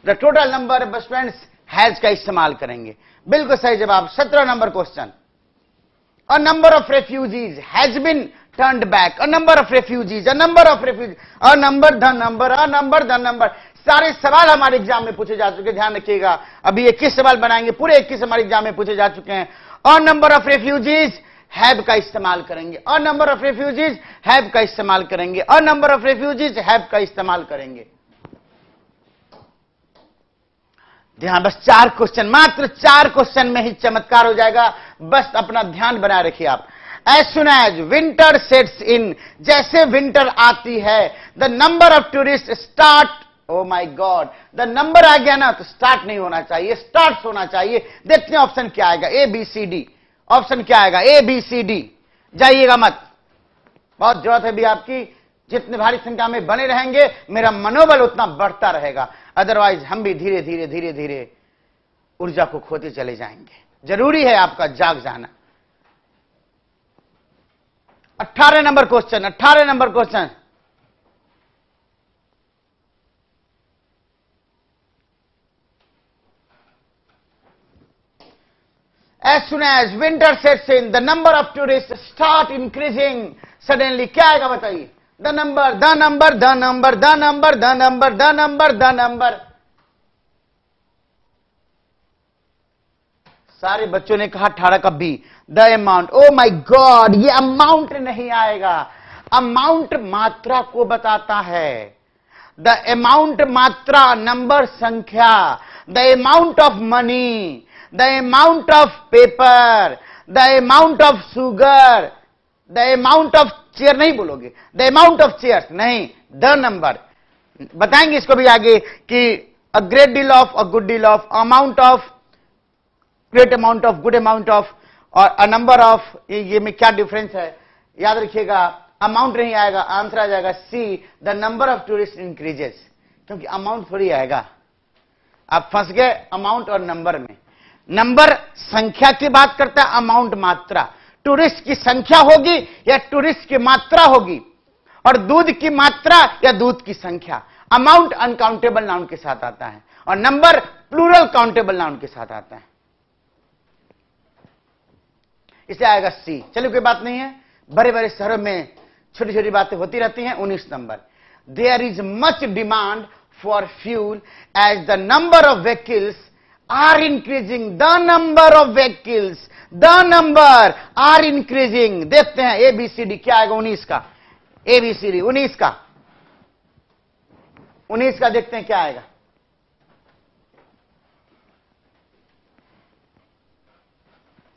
The total number of students has का इस्तेमाल करेंगे, बिल्कुल सही जवाब। सत्रह number question. A number of refugees has been turned back. A number of refugees, a number of refugees, a number, the number, a number, the number. सारे सवाल हमारे एग्जाम में पूछे जा चुके, ध्यान रखिएगा। अभी इक्कीस सवाल बनाएंगे, पूरे इक्कीस हमारे एग्जाम में पूछे जा चुके हैं। A number of refugees have का इस्तेमाल करेंगे। A number of refugees have का इस्तेमाल करेंगे। A number of refugees have का इस्तेमाल करेंगे। ध्यान, बस चार क्वेश्चन, मात्र चार क्वेश्चन में ही चमत्कार हो जाएगा, बस अपना ध्यान बनाए रखिए आप। As soon as winter sets in, जैसे विंटर आती है, the number of tourist start. Oh my god, the number आ गया ना तो स्टार्ट नहीं होना चाहिए, स्टार्ट होना चाहिए। देखते हैं ऑप्शन क्या आएगा, A B C D. Option क्या आएगा? A B C D. जाइएगा मत, बहुत जरूरत है भी आपकी, जितने भारी संख्या में बने रहेंगे मेरा मनोबल उतना बढ़ता रहेगा, अदरवाइज हम भी धीरे धीरे धीरे धीरे ऊर्जा को खोते चले जाएंगे। जरूरी है आपका जाग जाना। अठारह नंबर क्वेश्चन, अठारह number question. As soon as winter sets in, the number of tourists start increasing suddenly. क्या आएगा बताइए? The number, the number, the number, the number, the number, the number, the number. सारे बच्चों ने कहा अठारह का B, the amount. Oh my God, ये अमाउंट नहीं आएगा। अमाउंट मात्रा को बताता है। द अमाउंट मात्रा, नंबर संख्या। The amount of money, the amount of paper, the amount of sugar, the amount of chair नहीं बोलोगे, द अमाउंट ऑफ चेयर्स नहीं, द नंबर बताएंगे इसको भी आगे कि a great deal of, a good deal of, amount of, great amount of, good amount of और अ नंबर ऑफ, ये में क्या डिफरेंस है याद रखिएगा। अमाउंट नहीं आएगा, आंसर आ जाएगा C, the number of tourist increases, क्योंकि अमाउंट थोड़ी आएगा। आप फंस गए अमाउंट और नंबर में। नंबर संख्या की बात करता है, अमाउंट मात्रा। टूरिस्ट की संख्या होगी या टूरिस्ट की मात्रा होगी, और दूध की मात्रा या दूध की संख्या। अमाउंट अनकाउंटेबल नाउन के साथ आता है और नंबर प्लूरल काउंटेबल नाउन के साथ आता है, इसे आएगा सी। चलो कोई बात नहीं है, बड़े बड़े शहरों में छोटी छोटी बातें होती रहती हैं। उन्नीस number, there is much demand for fuel as the number of vehicles are increasing. The number of vehicles, the number are increasing. देखते हैं एबीसीडी क्या आएगा उन्नीस का, एबीसीडी उन्नीस का, उन्नीस का देखते हैं क्या आएगा।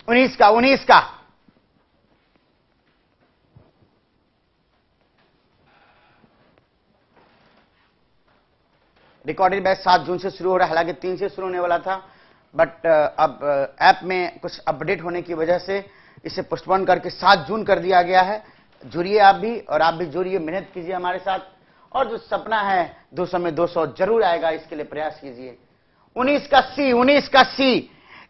उन्नीस का, उन्नीस का रिकॉर्डेड बैच सात जून से शुरू हो रहा है, हालांकि तीन से शुरू होने वाला था, बट अब ऐप में कुछ अपडेट होने की वजह से इसे पोस्टपोन करके सात जून कर दिया गया है। जुड़िए आप भी, और आप भी जुड़िए, मेहनत कीजिए हमारे साथ, और जो सपना है दो सौ में दो सौ जरूर आएगा, इसके लिए प्रयास कीजिए। उन्नीस का सी, उन्नीस का सी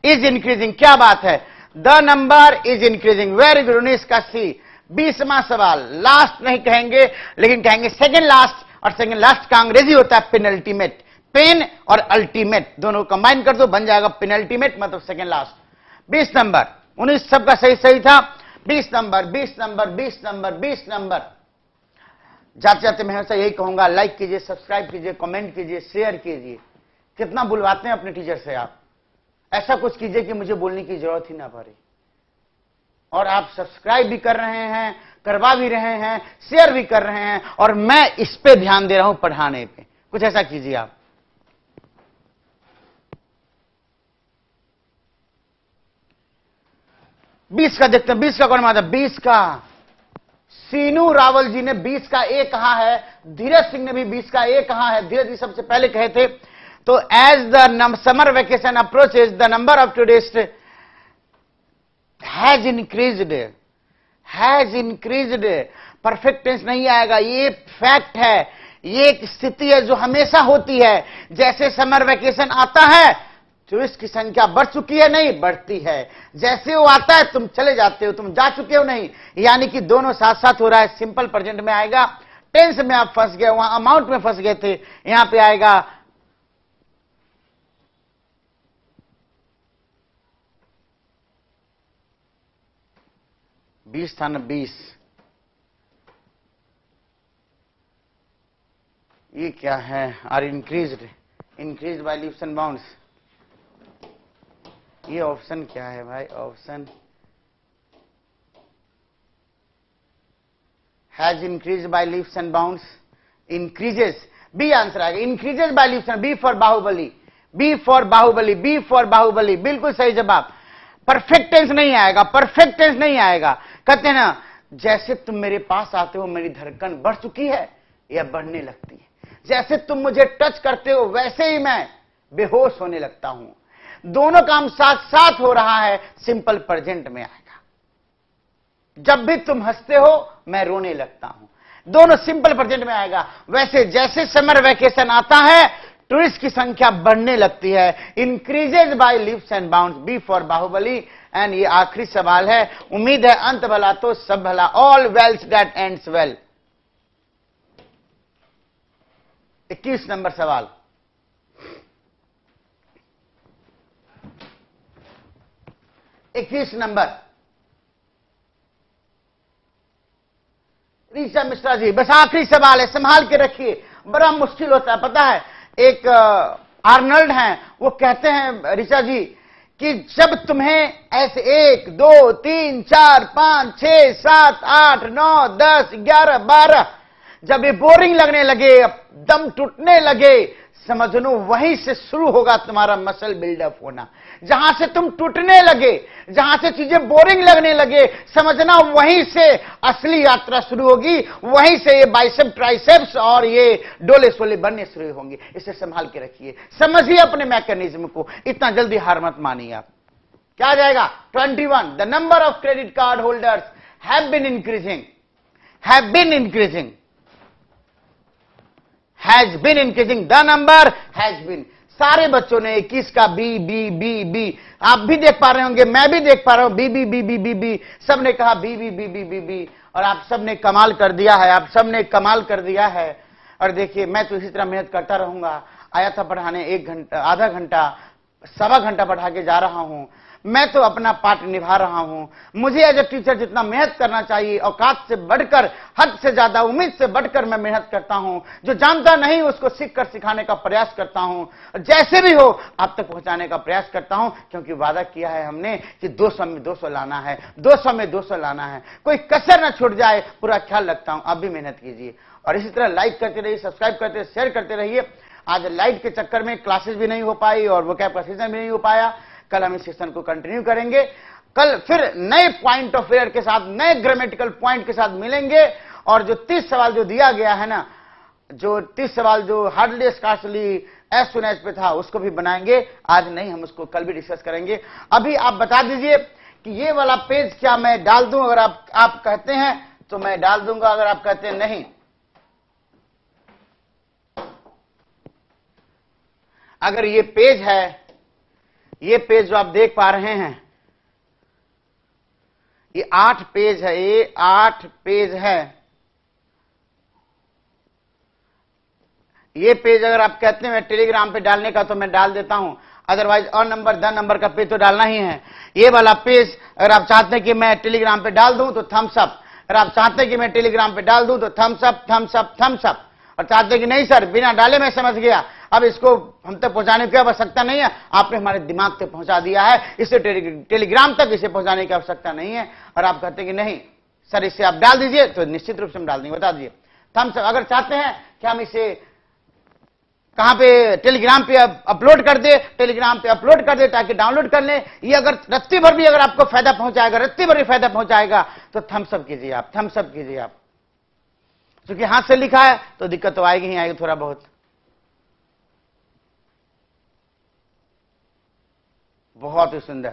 इज इंक्रीजिंग, क्या बात है, the number is increasing, very good, उन्नीस का सी। बीसवां सवाल, लास्ट नहीं कहेंगे लेकिन कहेंगे सेकेंड लास्ट, और सेकेंड लास्ट का अंग्रेजी होता है पेनल्टीमेट। पेन और अल्टीमेट दोनों कंबाइन कर दो, बन जाएगा पेनल्टीमेट, मतलब सेकेंड लास्ट। बीस नंबर, उन्नीस सबका सही सही था। बीस नंबर, बीस नंबर, बीस नंबर, बीस नंबर। जाते जाते मैं हमेशा यही कहूंगा, लाइक कीजिए, सब्सक्राइब कीजिए, कमेंट कीजिए, शेयर कीजिए। कितना बुलवाते हैं अपने टीचर से आप, ऐसा कुछ कीजिए कि मुझे बोलने की जरूरत ही ना पड़े। और आप सब्सक्राइब भी कर रहे हैं, करवा भी रहे हैं, शेयर भी कर रहे हैं, और मैं इस पे ध्यान दे रहा हूं पढ़ाने पे, कुछ ऐसा कीजिए आप। बीस का देखते हैं, बीस का कौन माता, बीस का सीनू रावल जी ने बीस का ए कहा है, धीरज सिंह ने भी बीस का ए कहा है, धीरज जी सबसे पहले कहे थे। तो as the summer vacation approaches the number of tourist has increased, has increased, perfect tense नहीं आएगा, ये फैक्ट है, ये एक स्थिति है जो हमेशा होती है। जैसे समर वेकेशन आता है टूरिस्ट की संख्या बढ़ चुकी है, नहीं बढ़ती है, जैसे वो आता है तुम चले जाते हो, तुम जा चुके हो, नहीं, यानी कि दोनों साथ साथ हो रहा है। सिंपल प्रेजेंट में आएगा, टेंस में आप फंस गए, वहां अमाउंट में फंस गए थे, यहां पे आएगा बीस था ना, बीस, ये क्या है, are increased, increase by leaps and bounds, ये ऑप्शन क्या है भाई, option has increase by leaps and bounds, increases, B answer आएगा, increases by leaps and, B for Baahubali, B for Baahubali, B for Baahubali, बिल्कुल सही जवाब। परफेक्ट टेंस नहीं आएगा, परफेक्ट टेंस नहीं आएगा, कहते हैं ना जैसे तुम मेरे पास आते हो मेरी धड़कन बढ़ चुकी है या बढ़ने लगती है, जैसे तुम मुझे टच करते हो वैसे ही मैं बेहोश होने लगता हूं, दोनों काम साथ साथ हो रहा है, सिंपल प्रेजेंट में आएगा। जब भी तुम हंसते हो मैं रोने लगता हूं, दोनों सिंपल प्रेजेंट में आएगा। वैसे जैसे समर वेकेशन आता है टूरिस्ट की संख्या बढ़ने लगती है, increases by leaps and bounds, B for Baahubali. And ये आखिरी सवाल है, उम्मीद है अंत भला तो सब भला, all Wales that ends well. इक्कीस नंबर सवाल, इक्कीस नंबर, ऋषा मिश्रा जी बस आखिरी सवाल है, संभाल के रखिए, बड़ा मुश्किल होता है पता है। एक आर्नल्ड हैं, वो कहते हैं ऋषा जी कि जब तुम्हें ऐसे एक दो तीन चार पांच छह सात आठ नौ दस ग्यारह बारह जब ये बोरिंग लगने लगे, दम टूटने लगे, समझ लो वहीं से शुरू होगा तुम्हारा मसल बिल्डअप होना। जहां से तुम टूटने लगे, जहां से चीजें बोरिंग लगने लगे, समझना वहीं से असली यात्रा शुरू होगी। वहीं से ये बाइसेप ट्राइसेप्स और ये डोले सोले बनने शुरू होंगे। इसे संभाल के रखिए, समझिए अपने मैकेनिज्म को, इतना जल्दी हार मत मानिए आप। क्या जाएगा twenty one, the number of credit card holders have been increasing, have been increasing has been increasing the number has been. सारे बच्चों ने इक्कीस का बी बी बी बी, आप भी देख पा रहे होंगे, मैं भी देख पा रहा हूं, B B B B B B, सबने कहा B B B B B B, और आप सबने कमाल कर दिया है, आप सबने कमाल कर दिया है। और देखिए मैं तो इसी तरह मेहनत करता रहूंगा। आया था पढ़ाने, एक घंटा आधा घंटा सवा घंटा पढ़ा के जा रहा हूं, मैं तो अपना पाठ निभा रहा हूं। मुझे एज ए टीचर जितना मेहनत करना चाहिए, औकात से बढ़कर, हद से ज्यादा, उम्मीद से बढ़कर मैं मेहनत करता हूं। जो जानता नहीं उसको सीख कर सिखाने का प्रयास करता हूं, जैसे भी हो आप तक पहुंचाने का प्रयास करता हूं, क्योंकि वादा किया है हमने कि दो सौ में दो सौ लाना है, दो सौ में दो सौ लाना है, कोई कसर न छूट जाए, पूरा ख्याल रखता हूं। आप भी मेहनत कीजिए और इसी तरह लाइक करते रहिए, सब्सक्राइब करते रहिए, शेयर करते रहिए। आज लाइट के चक्कर में क्लासेस भी नहीं हो पाई और वोकैब का सेशन भी नहीं हो पाया। कल हम इस सेशन को कंटिन्यू करेंगे, कल फिर नए पॉइंट ऑफ एयर के साथ, नए ग्रामेटिकल पॉइंट के साथ मिलेंगे। और जो तीस सवाल जो दिया गया है ना, जो तीस सवाल जो hardly scarcely as soon as पे था, उसको भी बनाएंगे। आज नहीं, हम उसको कल भी डिस्कस करेंगे। अभी आप बता दीजिए कि ये वाला पेज क्या मैं डाल दूं, अगर आप, आप कहते हैं तो मैं डाल दूंगा, अगर आप कहते हैं नहीं, अगर ये पेज है, ये पेज जो आप देख पा रहे हैं, ये आठ पेज है, ये आठ पेज है, ये पेज अगर आप कहते हैं टेलीग्राम पे डालने का तो मैं डाल देता हूं, अदरवाइज और नंबर द नंबर का पेज तो डालना ही है। ये वाला पेज अगर आप चाहते हैं कि मैं टेलीग्राम पे डाल दूं तो थम्स अप, अगर आप चाहते हैं कि मैं टेलीग्राम पे डाल दूं तो thumbs up, thumbs up, thumbs up. और चाहते कि नहीं सर बिना डाले मैं समझ गया, अब इसको हम तक पहुंचाने की आवश्यकता नहीं है, आपने हमारे दिमाग तक पहुंचा दिया है, इसे टेलीग्राम तक इसे पहुंचाने की आवश्यकता नहीं है। और आप कहते कि नहीं सर इसे आप डाल दीजिए, तो निश्चित रूप से हम डाल देंगे। बता दीजिए थम्स अप। अगर चाहते हैं कि हम इसे कहां पे टेलीग्राम पे अपलोड कर दे, टेलीग्राम पे अपलोड कर दे ताकि डाउनलोड कर ले, ये अगर रत्ती भर भी अगर आपको फायदा पहुंचाएगा, रत्ती भर भी फायदा पहुंचाएगा, तो थम्स अप कीजिए आप, थम्स अप कीजिए आप। क्योंकि हाथ से लिखा है तो दिक्कत तो आएगी ही आएगी थोड़ा बहुत। बहुत ही सुंदर,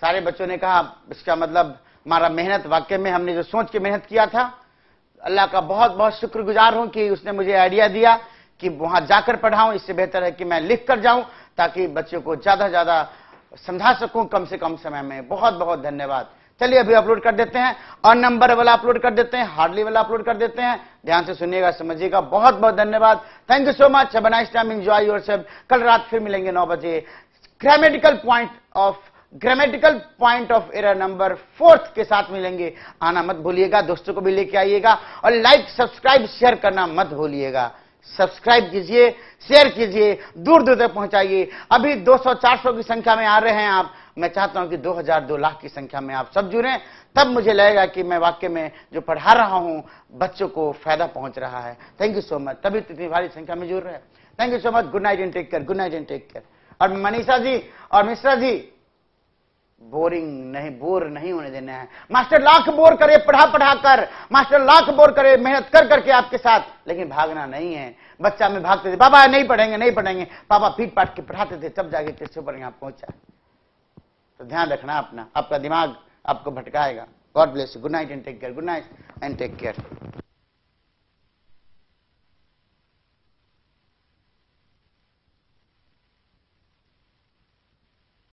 सारे बच्चों ने कहा इसका मतलब हमारा मेहनत वाकई में हमने जो सोच के मेहनत किया था, अल्लाह का बहुत बहुत शुक्रगुजार हूं कि उसने मुझे आइडिया दिया कि वहां जाकर पढ़ाऊं, इससे बेहतर है कि मैं लिख कर जाऊं ताकि बच्चों को ज्यादा ज्यादा समझा सकूं कम से कम समय में। बहुत बहुत धन्यवाद। चलिए अभी अपलोड कर देते हैं, और नंबर वाला अपलोड कर देते हैं, हार्डली वाला अपलोड कर देते हैं। ध्यान से सुनिएगा, समझिएगा। बहुत बहुत धन्यवाद, thank you so much, have a nice time, enjoy yourself. कल रात फिर मिलेंगे नौ बजे grammatical point of grammatical point of error number fourth के साथ मिलेंगे। आना मत भूलिएगा, दोस्तों को भी लेके आइएगा, और लाइक सब्सक्राइब शेयर करना मत भूलिएगा। सब्सक्राइब कीजिए, शेयर कीजिए, दूर दूर तक पहुंचाइए। अभी दो सौ चार सौ की संख्या में आ रहे हैं आप, मैं चाहता हूं कि दो हज़ार, दो लाख की संख्या में आप सब जुड़ें, तब मुझे लगेगा कि मैं वाकई में जो पढ़ा रहा हूं बच्चों को फायदा पहुंच रहा है। थैंक यू सो मच, तभी इतनी भारी संख्या में जुड़ रहे हैं। Thank you so much, good night and take care, good night and take care. और मनीषा जी और मिश्रा जी, बोरिंग नहीं, बोर नहीं होने देना है। मास्टर लाख बोर करे पढ़ा पढ़ा कर, मास्टर लाख बोर करे मेहनत कर करके आपके साथ, लेकिन भागना नहीं है। बच्चा में भागते थे, पापा नहीं पढ़ेंगे नहीं पढ़ेंगे, पापा पीट पाट के पढ़ाते थे, तब जाके किसी पर यहां पहुंचा। तो ध्यान रखना अपना, आपका दिमाग आपको भटकाएगा। God bless you, good night and take care, good night and take care.